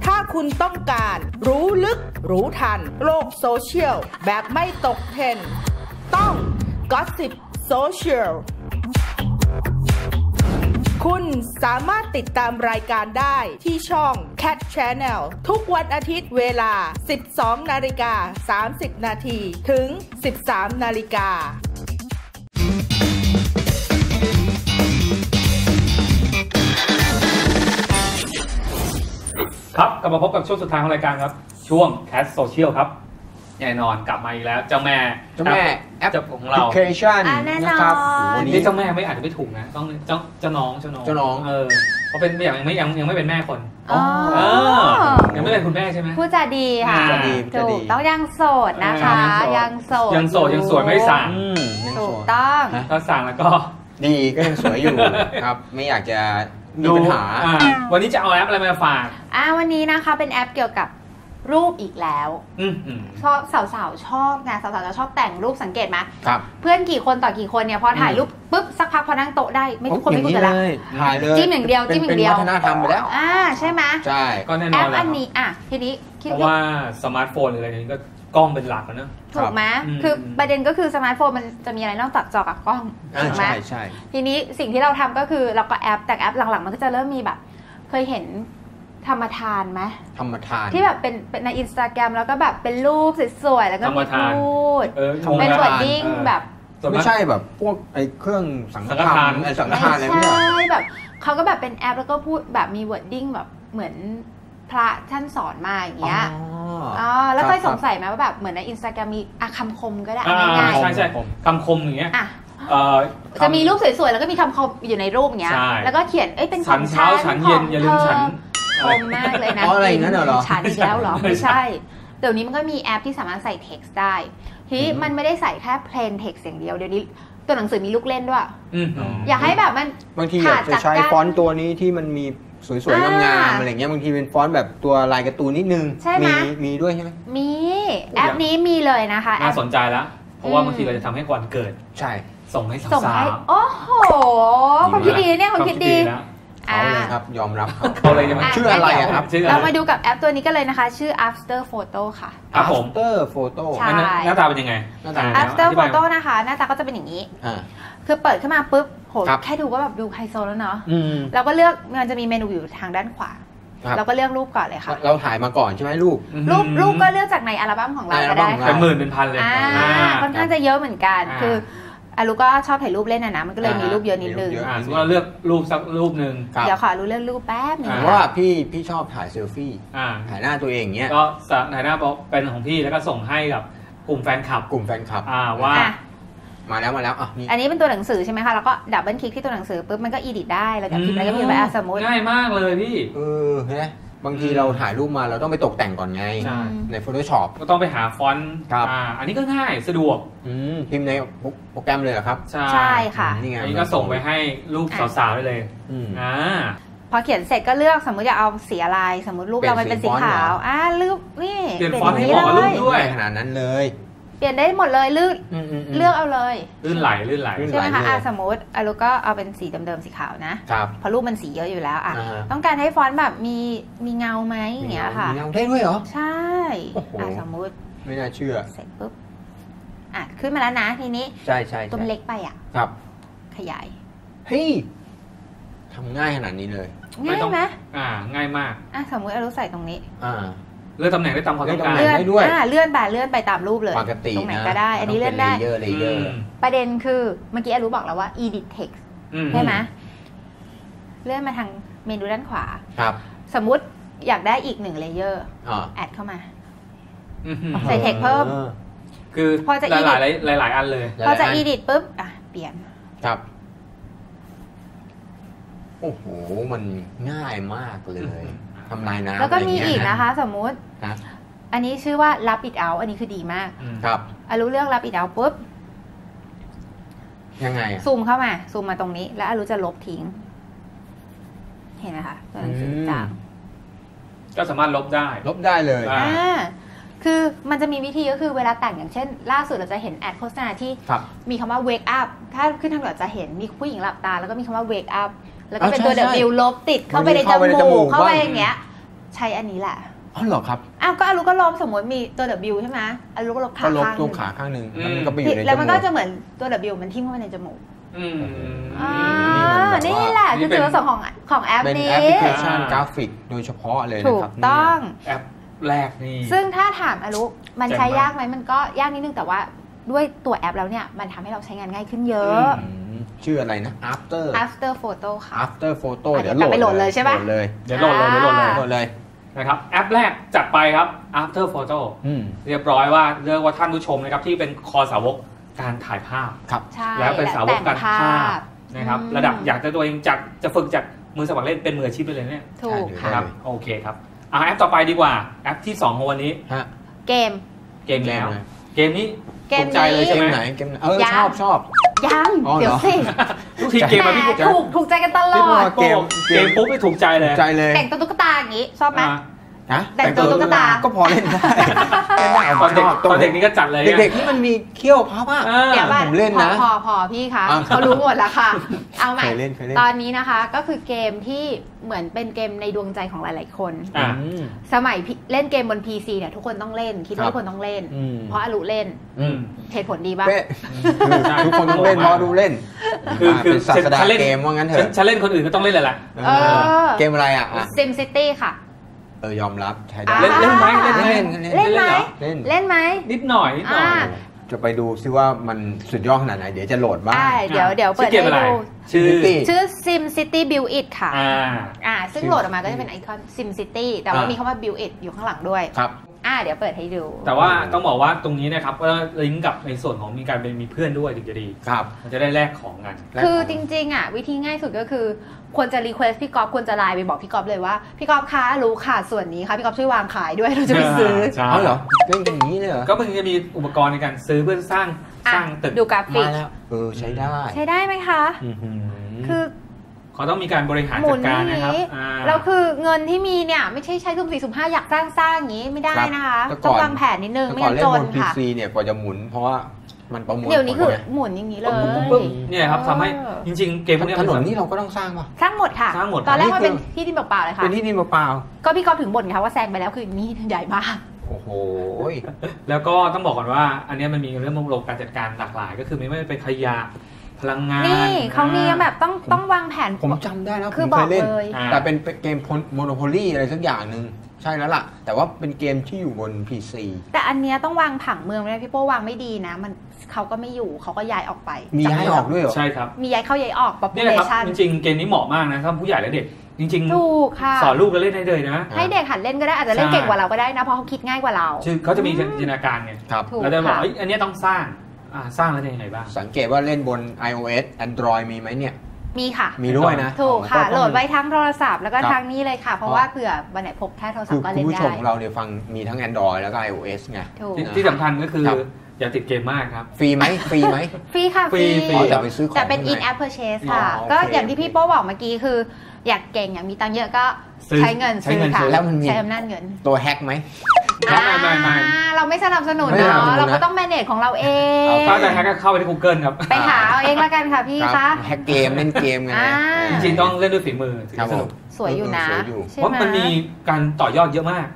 ถ้าคุณต้องการรู้ลึกรู้ทันโลกโซเชียลแบบไม่ตกเทรนด์ต้อง Gossip Socialคุณสามารถติดตามรายการได้ที่ช่อง Cat Channel ทุกวันอาทิตย์เวลา สิบสองนาฬิกาสามสิบนาที ถึง สิบสามนาฬิกาครับกลับมาพบกับช่วงสุดท้ายของรายการครับช่วง Catch Social ครับแน่นอนกลับมาอีกแล้วเจ้าแม่เจ้าแม่แอปของเรานะครับวันนี้เจ้าแม่ไม่อาจจะไม่ถูกนะต้องเจ้าเจ้าน้องเจ้าน้องเจ้าน้องเออเพราะเป็นอย่างยังไม่ยังยังไม่เป็นแม่คนอ๋อยังไม่เป็นคุณแม่ใช่ไหมผู้จะดีค่ะถูกต้องยังโสดนะคะยังโสดยังโสดยังสวยไม่สั่งถูกต้องถ้าสั่งแล้วก็ดีก็ยังสวยอยู่ครับไม่อยากจะมีปัญหาวันนี้จะเอาแอปอะไรมาฝากอ่าวันนี้นะคะเป็นแอปเกี่ยวกับรูปอีกแล้วชอบสาวๆชอบไงสาวๆจะชอบแต่งรูปสังเกตไหมเพื่อนกี่คนต่อกี่คนเนี่ยพอถ่ายรูปปุ๊บสักพักพอนั่งโต๊ะได้ไม่ทุกคนไม่คุยกันแล้วจิ้มอย่างเดียวจิ้มอย่างเดียวเป็นวัฒนธรรมไปแล้วอ่าใช่ไหมใช่ก็แน่นอนแอปอันนี้อ่ะทีนี้คิดว่าสมาร์ทโฟนหรืออะไรนี้ก็กล้องเป็นหลักแล้วนะถูกไหมคือประเด็นก็คือสมาร์ทโฟนมันจะมีอะไรนอกจากจอกับกล้องถูกไหมใช่ทีนี้สิ่งที่เราทำก็คือเราก็แอปแต่แอปหลังๆมันก็จะเริ่มมีแบบเคยเห็นธรรมทานไหมธรรมทานที่แบบเป็นในอินสตาแกรมแล้วก็แบบเป็นรูปสวยๆแล้วก็มีพูดเป็นบอดดิ้งแบบไม่ใช่แบบพวกไอ้เครื่องสังฆทานไอ้สังฆทานอะไรไม่ใช่แบบเขาก็แบบเป็นแอปแล้วก็พูดแบบมีบอดดิ้งแบบเหมือนพระท่านสอนมาอย่างเงี้ยอ๋อแล้วเคยสงสัยไหมว่าแบบเหมือนในอินสตาแกรมมีอะคำคมก็ได้ง่ายๆใช่ใช่คำคมอย่างเงี้ยจะมีรูปสวยๆแล้วก็มีคำคมอยู่ในรูปเงี้ยแล้วก็เขียนเอ้ยเป็นฉันเช้าฉันเย็นอย่าลืมฉันคมมากเลยนะฉันอีกแล้วหรอไม่ใช่เดี๋ยวนี้มันก็มีแอปที่สามารถใส่ text ได้ที่มันไม่ได้ใส่แค่ plain text อย่างเดียวเดี๋ยวนี้ตัวหนังสือมีลูกเล่นด้วยอยากให้แบบมันบางทีอยากจะใช้ฟอนต์ตัวนี้ที่มันมีสวยๆงามๆอะไรเงี้ยบางทีเป็นฟอนต์แบบตัวลายการ์ตูนนิดนึงมีมีด้วยใช่ไหมมีแอปนี้มีเลยนะคะน่าสนใจแล้วเพราะว่าบางทีเราจะทำให้วันเกิดใช่ส่งให้สาวๆโอ้โหคนคิดดีเนี่ยคนคิดดีเอาเลยครับยอมรับเอาเลยนะชื่ออะไรครับเรามาดูกับแอปตัวนี้กันเลยนะคะชื่อ After Photo ค่ะ After Photo หน้าตาเป็นยังไง After Photo นะคะหน้าตาก็จะเป็นอย่างนี้คือเปิดขึ้นมาปุ๊บโหแค่ดูก็แบบดูไฮโซแล้วเนาะเราก็เลือกมันจะมีเมนูอยู่ทางด้านขวาเราก็เลือกรูปก่อนเลยค่ะเราถ่ายมาก่อนใช่ไหมรูปรูปรูปก็เลือกจากในอัลบั้มของเราก็ได้เป็นหมื่นเป็นพันเลยค่อนข้างจะเยอะเหมือนกันคืออารุก็ชอบถ่ายรูปเล่นนะนะมันก็เลยมีรูปเยอะนิดนึงสมมติว่าเลือกรูปสักรูปหนึ่งเดี๋ยวขอรู้เรื่องรูปแป๊บนึงว่าพี่พี่ชอบถ่ายเซลฟี่ถ่ายหน้าตัวเองเนี้ยก็ถ่ายหน้าเป็นของพี่แล้วก็ส่งให้กับกลุ่มแฟนคลับกลุ่มแฟนคลับว่ามาแล้วมาแล้วอ่ะอันนี้เป็นตัวหนังสือใช่ไหมคะแล้วก็ดับเบิลคลิกที่ตัวหนังสือปุ๊บมันก็อีดิทได้แล้วก็พิมพ์แล้วก็พิมพ์ไปสมมติง่ายมากเลยพี่เออ บางทีเราถ่ายรูปมาเราต้องไปตกแต่งก่อนไงใน Photoshop ก็ต้องไปหาฟอนต์อ่าอันนี้ก็ง่ายสะดวกอืมพิมพ์ในโปรแกรมเลยเหรอครับใช่ค่ะนี่ไงอันนี้ก็ส่งไปให้รูปสาวๆได้เลยอ่าพอเขียนเสร็จก็เลือกสมมติจะเอาสีอะไรสมมติรูปเราเป็นสีขาวอ่ารูปนี่เปลี่ยนฟอนต์ให้เหมาะกับรูปด้วยขนาดนั้นเลยเปลี่ยนได้หมดเลยเลือกเลือกเอาเลยลื่นไหลลื่นไหลใช่ไหมคะสมมติเราก็เอาเป็นสีเดิมๆสีขาวนะพอรูปมันสีเยอะอยู่แล้วอ่ะต้องการให้ฟอนต์แบบมีมีเงาไหมอย่างเงี้ยค่ะมีเงาได้ด้วยเหรอใช่สมมติไม่น่าเชื่อเสร็จปุ๊บอ่ะขึ้นมาแล้วนะทีนี้ใช่ใช่ตัวเล็กไปอ่ะครับขยายเฮ้ยทำง่ายขนาดนี้เลยง่ายไหมอ่าง่ายมากอ่ะสมมติเราใส่ตรงนี้อ่าเลื่อนตำแหน่งได้ตามความต้องการเลื่อนด้วยเลื่อนไปเลื่อนไปตามรูปเลยปกติตรงไหนก็ได้อันนี้เลื่อนได้ประเด็นคือเมื่อกี้อารู้บอกแล้วว่า edit text ใช่ไหมเลื่อนมาทางเมนูด้านขวาครับสมมุติอยากได้อีกหนึ่งเลเยอร์แอดเข้ามาใส่ text เพิ่มคือพอจะ edit หลายหลายอันเลยพอจะ edit ปุ๊บอ่ะเปลี่ยนครับโอ้โหมันง่ายมากเลยทำลายน้ำแล้วก็มีอีกนะคะสมมุติอันนี้ชื่อว่ารับอิดเอาอันนี้คือดีมากครับอารู้เรื่องรับอิดเอาปุ๊บยังไงซูมเข้ามาซูมมาตรงนี้แล้วอารู้จะลบทิ้งเห็นไหมคะตัวหนังสือจางก็สามารถลบได้ลบได้เลยอ่าคือมันจะมีวิธีก็คือเวลาแต่งอย่างเช่นล่าสุดเราจะเห็นแอดโฆษณาที่มีคำว่า wake up ถ้าขึ้นทางด่วนจะเห็นมีผู้หญิงหลับตาแล้วก็มีคำว่า wake upแล้วก็เป็นตัวเดบิวลบติดเข้าไปในจมูกเข้าไปอย่างเงี้ยใช้อันนี้แหละอ๋อเหรอครับอ้าวก็อารุก็ลบสมมติมีตัวเดบิวใช่ไหมอารุก็ลบขาข้างนึงก็ลบตรงขาข้างนึงมันก็ไปอยู่ในจมูกแล้วมันก็จะเหมือนตัวเดบิวมันทิ่มเข้าไปในจมูกอืมอ่านี่แหละคือจุดประสงค์ของของแอปนี้เป็นแอปพลิเคชันกราฟิกโดยเฉพาะเลยนะครับถูกต้องแอปแรกนี่ซึ่งถ้าถามอารุมันใช้ยากไหมมันก็ยากนิดนึงแต่ว่าด้วยตัวแอปแล้วเนี่ยมันทำให้เราใช้งานง่ายขึ้นเยอะชื่ออะไรนะ after after photo ค่ะ after photo เดี๋ยวโหลดเลยใช่ไหมเดี๋ยวโหลดเลยเดี๋ยวโหลดเลยโหลดเลยนะครับแอปแรกจัดไปครับ after photo เรียบร้อยว่าเรียกว่าท่านผู้ชมนะครับที่เป็นคอสาวกการถ่ายภาพครับแล้วเป็นสาวกการถ่ายภาพนะครับระดับอยากจะตัวเองจากจะฝึกจากมือสมัครเล่นเป็นมืออาชีพไปเลยเนี่ยถูกครับโอเคครับเอาแอปต่อไปดีกว่าแอปที่สองของวันนี้เกมเกมแล้วเกมนี้เกมใจเลยใช่ไหมเออชอบชอบยังเดี๋ยวสิทุกทีเกมมาพี่ถูกถูกใจกันตลอดเกมเกมปุ๊บไม่ถูกใจเลยใจเลยแต่งตัวตุ๊กตาอย่างนี้ชอบไหมนะแต่งตัวตุ๊กตาก็พอเล่นได้ตอนเด็กตอนเด็กนี่ก็จัดเลยเด็กๆที่มันมีเขี้ยวพับอ่ะผมเล่นนะพอพอพี่คะเขารู้หมดแล้วค่ะเอาใหม่ตอนนี้นะคะก็คือเกมที่เหมือนเป็นเกมในดวงใจของหลายๆคนสมัยเล่นเกมบน พี ซี เนี่ยทุกคนต้องเล่นคิดว่าทุกคนต้องเล่นเพราะอารุเล่นเหตุผลดีป่ะทุกคนต้องเล่นเพราะอารุเล่นคือคือศาสดาเกมว่างั้นเถอะฉันเล่นคนอื่นก็ต้องเล่นแหละเกมอะไรอ่ะ Sim City ค่ะเออยอมรับใช้ได้เล่นเล่นไหมเล่นเล่นเล่นไหมเล่นไหมนิดหน่อยนิดหน่อยจะไปดูซิว่ามันสุดยอดขนาดไหนเดี๋ยวจะโหลดบ้างเดี๋ยวเดี๋ยวเปิดให้ดูชื่อชื่อ Sim City Build It ค่ะอ่าซึ่งโหลดออกมาก็จะเป็นไอคอน Sim City แต่ว่ามีคำว่า Build It อยู่ข้างหลังด้วยครับอ่าเดี๋ยวเปิดให้ดูแต่ว่าต้องบอกว่าตรงนี้นะครับก็ลิงก์กับในส่วนของมีการเป็นมีเพื่อนด้วยถึงจะดีครับมันจะได้แลกของกันคือจริงๆอ่ะวิธีง่ายสุดก็คือควรจะรีเควสพี่ก๊อฟควรจะไลน์ไปบอกพี่ก๊อฟเลยว่าพี่ก๊อฟคะรู้ค่ะส่วนนี้ค่ะพี่ก๊อฟช่วยวางขายด้วยเราจะไปซื้ออ๋อเหรอเรื่องอย่างนี้เลยเหรอก็มันจะมีอุปกรณ์ในการซื้อเพื่อสร้างสร้างตึกดูกราฟิกมาแล้วเออใช้ได้ใช้ได้ไหมคะคือเขาต้องมีการบริหารจัดการนะครับแล้วคือเงินที่มีเนี่ยไม่ใช่ใช้สุ่มสี่สุ่มห้าอยากสร้างสร้างอย่างนี้ไม่ได้นะคะต้องวางแผนนิดนึงไม่งั้นจนค่ะ พี ซี เนี่ยกว่าจะหมุนเพราะว่ามันประมวลเดี๋ยวนี้คือหมุนอย่างนี้เลยเนี่ยครับทำให้จริงๆเกมพวกนี้ถนนนี่เราก็ต้องสร้างป่ะสร้างหมดค่ะตอนแรกมันเป็นที่ดินเปล่าๆเลยค่ะเป็นที่ดินเปล่าๆก็พี่ก๊อฟถึงบ่นค่ะว่าแซงไปแล้วคือนี่ใหญ่มากโอ้โหแล้วก็ต้องบอกก่อนว่าอันนี้มันมีเรื่องระบบการจัดการหลากหลายก็คือไม่ว่าจะเป็นขยะพลังงานนี่เขามีแบบต้องต้องวางแผนผมจำได้แล้วคือบอกเลยแต่เป็นเกมโมโนโพลีอะไรสักอย่างหนึ่งใช่แล้วล่ะแต่ว่าเป็นเกมที่อยู่บน พี ซี แต่อันเนี้ยต้องวางผังเมืองเลยพี่โป้วางไม่ดีนะมันเขาก็ไม่อยู่เขาก็ย้ายออกไปมีย้ายออกด้วยเหรอใช่ครับมีย้ายเข้าย้ายออกแบบเนี่ยครับจริงๆเกมนี้เหมาะมากนะทั้งผู้ใหญ่และเด็กจริงๆสอนลูกแล้วเล่นได้เลยนะให้เด็กหัดเล่นก็ได้อาจจะเล่นเก่งกว่าเราก็ได้นะเพราะเขาคิดง่ายกว่าเราเขาจะมีจินตนาการไงแล้วได้บอกอันนี้ต้องสร้างสร้างแล้วยังไงบ้างสังเกตว่าเล่นบน ไอ โอ เอส Android มีไหมเนี่ย มีค่ะมีด้วยนะถูกค่ะโหลดไว้ทั้งโทรศัพท์แล้วก็ทางนี้เลยค่ะเพราะว่าเผื่อวันไหนพกแค่โทรศัพท์ก็เล่นได้คุณผู้ชมเราเนี่ยฟังมีทั้ง Android แล้วก็ iOS ไงที่สำคัญก็คืออย่าติดเกมมากครับฟรีไหมฟรีไหมฟรีค่ะฟรีแต่ไปซื้อของแต่เป็น in app purchase ค่ะก็อย่างที่พี่โป้บอกเมื่อกี้คืออยากเก่งอยากมีตังเยอะก็ใช้เงินซื้อค่ะแล้วมันมีใช้อำนาจเงินตัวแฮกไหมเราไม่สนับสนุนเนาะเราก็ต้องแมเนจของเราเองถ้าจะแฮกก็เข้าไปที่ Google ครับไปหาเอาเองละกันค่ะพี่คะแฮกเกมเล่นเกมไงจริงๆต้องเล่นด้วยฝีมือถึงจะสนุกสวยอยู่นะเพราะมันมีการต่อยอดเยอะมาก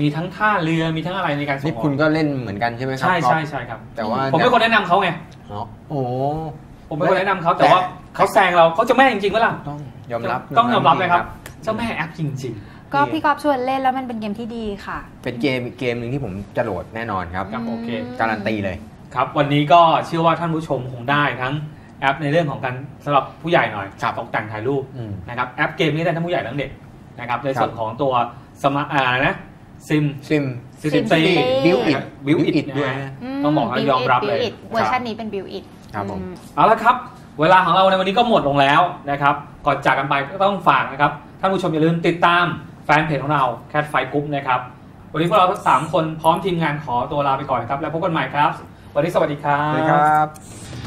มีทั้งท่าเรือมีทั้งอะไรในการส่งออกนี่คุณก็เล่นเหมือนกันใช่ไหมครับใช่ใช่ใช่ครับแต่ว่าผมเป็นคนแนะนำเขาไงโอ้ผมเป็นคนแนะนำเขาแต่ว่าเขาแซงเราเขาจะแม่จริงๆก็ล่ะต้องยอมรับต้องยอมรับเลยครับเจ้าแม่แอปจริงๆก็พี่กอล์ฟชวนเล่นแล้วมันเป็นเกมที่ดีค่ะเป็นเกมเกมหนึ่งที่ผมจะโหลดแน่นอนครับโอเคการันตีเลยครับวันนี้ก็เชื่อว่าท่านผู้ชมคงได้ทั้งแอปในเรื่องของการสำหรับผู้ใหญ่หน่อยตกแต่งถ่ายรูปนะครับแอปเกมนี้ได้ทั้งผู้ใหญ่ทั้งเด็กนะครับในส่วนของตัวสมาร์ทอะไรนะซิมซิมซิมซีบิวอิดบิวอิดด้วยต้องบอกว่ายอมรับเลยเวอร์ชันนี้เป็นบิวอิดครับผมเอาละครับเวลาของเราในวันนี้ก็หมดลงแล้วนะครับก่อนจากกันไปก็ต้องฝากนะครับท่านผู้ชมอย่าลืมติดตามแฟนเพจของเรา Cat Fight Group นะครับวันนี้พวกเราทั้งสามคนพร้อมทีมงานขอตัวลาไปก่อนครับแล้วพบกันใหม่ครับวันนี้สวัสดีครับ